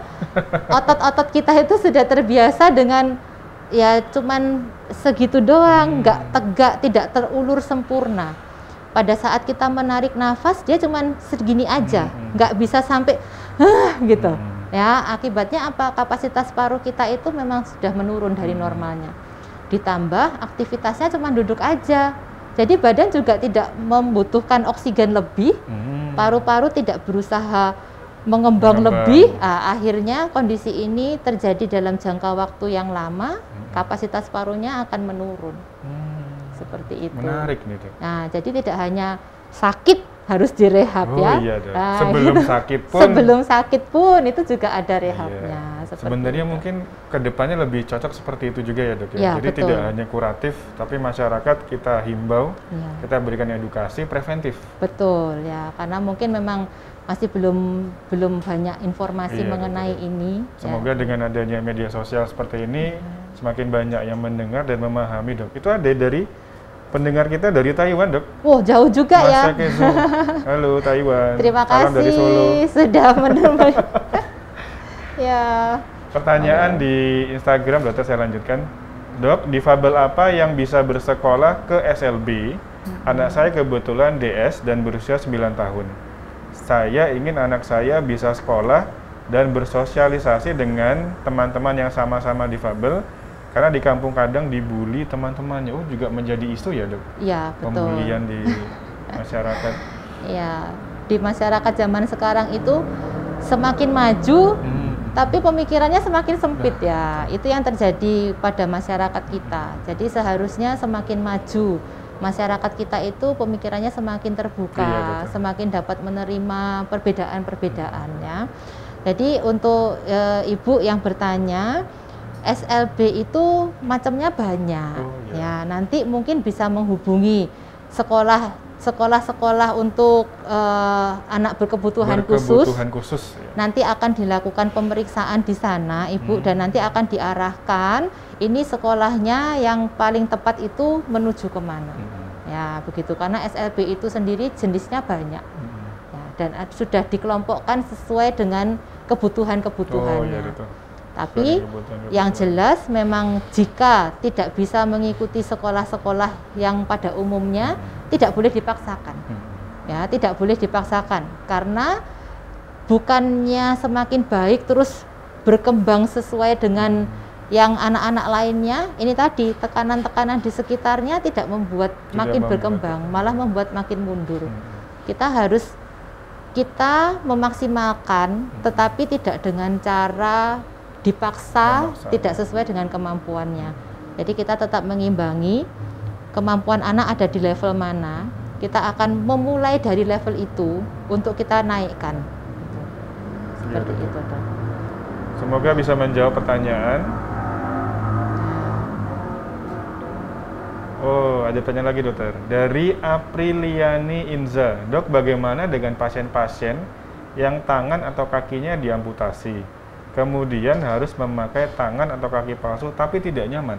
otot-otot kita itu sudah terbiasa dengan ya cuman segitu doang, nggak tegak, tidak terulur sempurna. Pada saat kita menarik nafas, dia cuman segini aja, nggak bisa sampai gitu. Ya, akibatnya apa? Kapasitas paru kita itu memang sudah menurun dari normalnya. Ditambah aktivitasnya cuman duduk aja. Jadi badan juga tidak membutuhkan oksigen lebih, paru-paru tidak berusaha mengembang lebih, akhirnya kondisi ini terjadi dalam jangka waktu yang lama, kapasitas parunya akan menurun. Seperti itu. Menarik nih, Dok. Nah, jadi tidak hanya sakit harus direhab ya. Iya, nah, sebelum itu, sakit pun. Sebelum sakit pun itu juga ada rehabnya. Iya. Sebenarnya itu. Mungkin kedepannya lebih cocok seperti itu juga ya, Dok. Ya, jadi betul. Tidak hanya kuratif, tapi masyarakat kita himbau, kita berikan edukasi preventif. Betul ya, karena mungkin memang masih belum banyak informasi mengenai ini. Semoga dengan adanya media sosial seperti ini, semakin banyak yang mendengar dan memahami, Dok. Itu ada dari pendengar kita dari Taiwan, Dok. Wah, jauh juga Mas ya. Halo Taiwan. Terima kasih. Salam dari Solo. Sudah menemani. Pertanyaan di Instagram, Dokter, saya lanjutkan. Dok, difabel apa yang bisa bersekolah ke SLB? Anak saya kebetulan DS dan berusia 9 tahun. Saya ingin anak saya bisa sekolah dan bersosialisasi dengan teman-teman yang sama-sama difabel. Karena di kampung kadang dibully teman-temannya, juga menjadi isu ya, Dok? Iya, betul. Pembulian di masyarakat. Iya, di masyarakat zaman sekarang itu semakin maju, tapi pemikirannya semakin sempit ya. Itu yang terjadi pada masyarakat kita. Jadi seharusnya semakin maju masyarakat kita itu pemikirannya semakin terbuka, semakin dapat menerima perbedaan-perbedaannya. Jadi untuk ibu yang bertanya, SLB itu macamnya banyak. Ya, nanti mungkin bisa menghubungi sekolah-sekolah untuk anak berkebutuhan khusus. Nanti akan dilakukan pemeriksaan di sana, Ibu, dan nanti akan diarahkan ini sekolahnya yang paling tepat itu menuju kemana. Ya, begitu. Karena SLB itu sendiri jenisnya banyak. Ya, dan sudah dikelompokkan sesuai dengan kebutuhan-kebutuhannya. Tapi yang jelas memang jika tidak bisa mengikuti sekolah-sekolah yang pada umumnya, tidak boleh dipaksakan. Ya, tidak boleh dipaksakan. Karena bukannya semakin baik terus berkembang sesuai dengan yang anak-anak lainnya, ini tadi tekanan-tekanan di sekitarnya tidak membuat makin berkembang, malah membuat makin mundur. Kita harus memaksimalkan, tetapi tidak dengan cara dipaksa, tidak sesuai dengan kemampuannya. Jadi kita tetap mengimbangi kemampuan anak ada di level mana, kita akan memulai dari level itu untuk kita naikkan. Seperti itu, Dok. Semoga bisa menjawab pertanyaan. Oh, ada pertanyaan lagi, Dokter. Dari Apriliani Inza. Dok, bagaimana dengan pasien-pasien yang tangan atau kakinya diamputasi? Kemudian harus memakai tangan atau kaki palsu tapi tidak nyaman.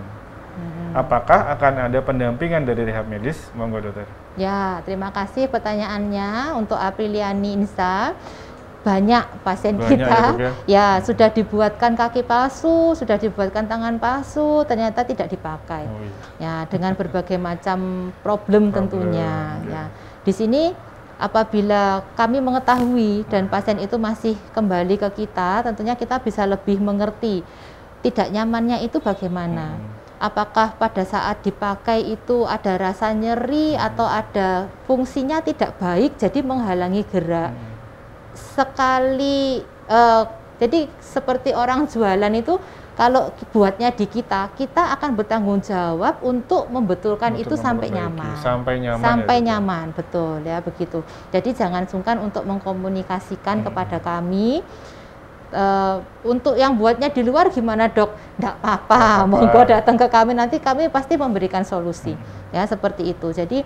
Apakah akan ada pendampingan dari rehab medis? Monggo dokter. Ya, terima kasih pertanyaannya untuk Apriliani Insa. Banyak pasien kita ya sudah dibuatkan kaki palsu, sudah dibuatkan tangan palsu, ternyata tidak dipakai. Oh, iya. Ya, dengan berbagai macam problem tentunya. Ya. Di sini apabila kami mengetahui dan pasien itu masih kembali ke kita, tentunya kita bisa lebih mengerti tidak nyamannya itu bagaimana. Apakah pada saat dipakai itu ada rasa nyeri atau ada fungsinya tidak baik jadi menghalangi gerak. Sekali, jadi seperti orang jualan itu kalau buatnya di kita, kita akan bertanggung jawab untuk membetulkan itu sampai nyaman. Sampai nyaman, betul ya begitu. Jadi jangan sungkan untuk mengkomunikasikan kepada kami. Untuk yang buatnya di luar gimana dok? Nggak apa-apa, monggo datang ke kami, nanti kami pasti memberikan solusi. Ya seperti itu. Jadi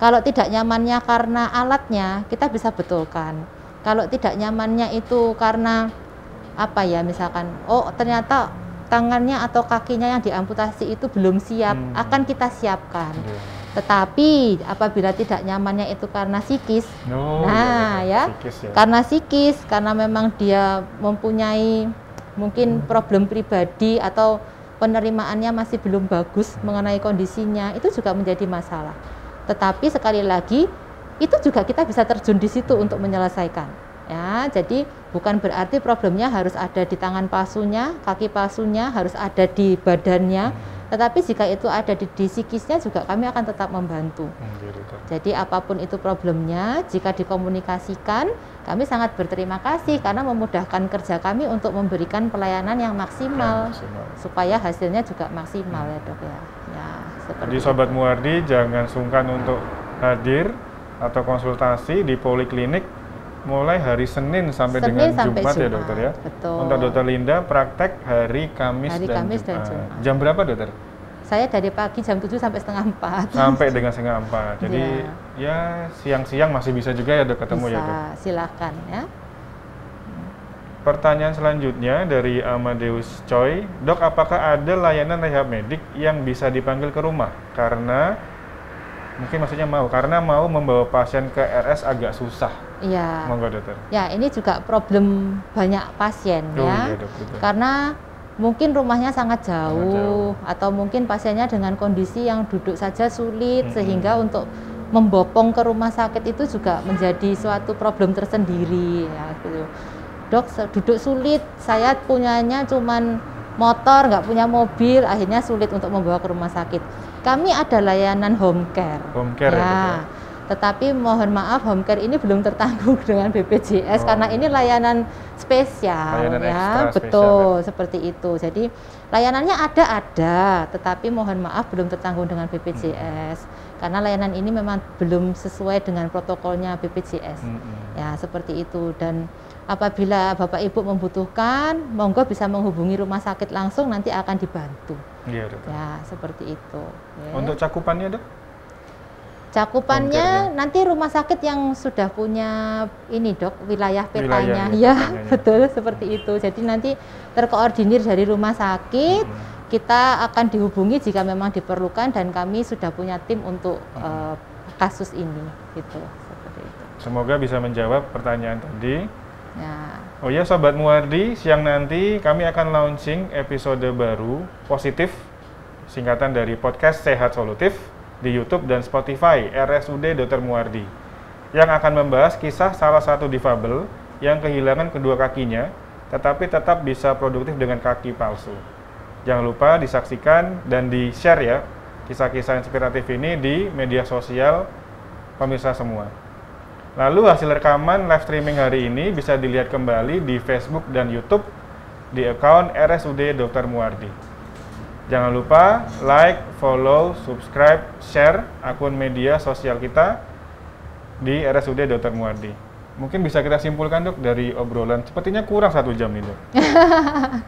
kalau tidak nyamannya karena alatnya, kita bisa betulkan. Kalau tidak nyamannya itu karena apa ya, misalkan oh ternyata tangannya atau kakinya yang diamputasi itu belum siap, akan kita siapkan. Tetapi apabila tidak nyamannya itu karena psikis, karena psikis, karena memang dia mempunyai mungkin problem pribadi atau penerimaannya masih belum bagus mengenai kondisinya, itu juga menjadi masalah. Tetapi sekali lagi itu juga kita bisa terjun di situ untuk menyelesaikan. Ya, jadi bukan berarti problemnya harus ada di tangan palsunya, kaki palsunya, harus ada di badannya. Tetapi jika itu ada di psikisnya juga kami akan tetap membantu. Jadi apapun itu problemnya, jika dikomunikasikan, kami sangat berterima kasih karena memudahkan kerja kami untuk memberikan pelayanan yang maksimal, supaya hasilnya juga maksimal ya dok ya. Ya jadi Sobat Moewardi jangan sungkan untuk hadir atau konsultasi di poliklinik. Mulai hari Senin sampai Jumat ya dokter ya. Betul. Untuk dokter Linda praktek hari Kamis dan Jumat. Jam berapa dokter? Saya dari pagi jam 7 sampai setengah 4. Sampai dengan setengah 4. Jadi ya siang-siang masih bisa juga ya dok ketemu ya dok. Silakan ya. Pertanyaan selanjutnya dari Amadeus Choi. Dok, apakah ada layanan rehab medik yang bisa dipanggil ke rumah? Karena mungkin maksudnya karena mau membawa pasien ke RS agak susah. Iya. Monggo dokter. Ya, ini juga problem banyak pasien ya. Iya, dok, betul. Karena mungkin rumahnya sangat jauh atau mungkin pasiennya dengan kondisi yang duduk saja sulit, sehingga untuk membopong ke rumah sakit itu juga menjadi suatu problem tersendiri ya gitu. Dok, duduk sulit, saya punyanya cuman motor, nggak punya mobil, akhirnya sulit untuk membawa ke rumah sakit. Kami ada layanan home care. Home care ya. Tetapi mohon maaf, home care ini belum tertanggung dengan BPJS karena ini layanan spesial. Layanan ya, betul spesial, seperti itu. Jadi layanannya ada, tetapi mohon maaf belum tertanggung dengan BPJS karena layanan ini memang belum sesuai dengan protokolnya BPJS. Ya, seperti itu. Dan apabila Bapak Ibu membutuhkan, monggo bisa menghubungi rumah sakit langsung, nanti akan dibantu. Iya, dokter. Ya, seperti itu. Ya. Untuk cakupannya, dok? Cakupannya nanti rumah sakit yang sudah punya ini dok, wilayah petanya. Ya, betul seperti itu. Jadi nanti terkoordinir dari rumah sakit, kita akan dihubungi jika memang diperlukan dan kami sudah punya tim untuk kasus ini. Gitu, seperti itu. Semoga bisa menjawab pertanyaan tadi. Ya. Oh ya Sobat Moewardi, siang nanti kami akan launching episode baru Positif, singkatan dari Podcast Sehat Solutif, di YouTube dan Spotify RSUD Dr. Moewardi, yang akan membahas kisah salah satu difabel yang kehilangan kedua kakinya tetapi tetap bisa produktif dengan kaki palsu. Jangan lupa disaksikan dan di-share ya kisah-kisah inspiratif ini di media sosial pemirsa semua. Lalu hasil rekaman live streaming hari ini bisa dilihat kembali di Facebook dan YouTube di akun RSUD Dr. Moewardi. Jangan lupa like, follow, subscribe, share akun media sosial kita di RSUD Dr. Moewardi. Mungkin bisa kita simpulkan dok dari obrolan, sepertinya kurang 1 jam nih dok.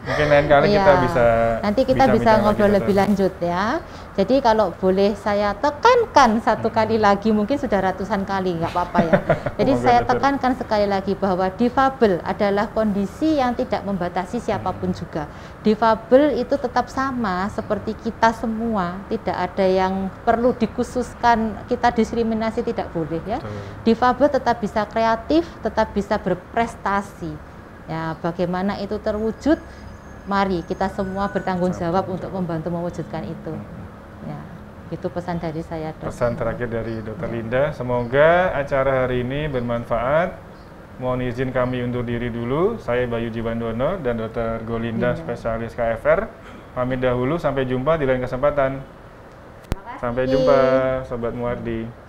Mungkin lain kali iya, kita bisa. Nanti kita bisa ngobrol lebih lanjut ya. Jadi kalau boleh saya tekankan satu kali lagi, mungkin sudah ratusan kali nggak apa-apa ya. Jadi saya tekankan sekali lagi bahwa difabel adalah kondisi yang tidak membatasi siapapun juga. Difabel itu tetap sama seperti kita semua, tidak ada yang perlu dikhususkan, kita diskriminasi tidak boleh ya. Difabel tetap bisa kreatif, tetap bisa berprestasi ya. Bagaimana itu terwujud, mari kita semua bertanggung jawab untuk membantu mewujudkan itu ya. Itu pesan dari saya dok. Pesan terakhir dari Dr. Linda, semoga acara hari ini bermanfaat. Mohon izin kami undur diri dulu. Saya Bayuji Bandono dan Dr. Golinda spesialis KFR pamit dahulu, sampai jumpa di lain kesempatan. Sampai jumpa Sobat Moewardi.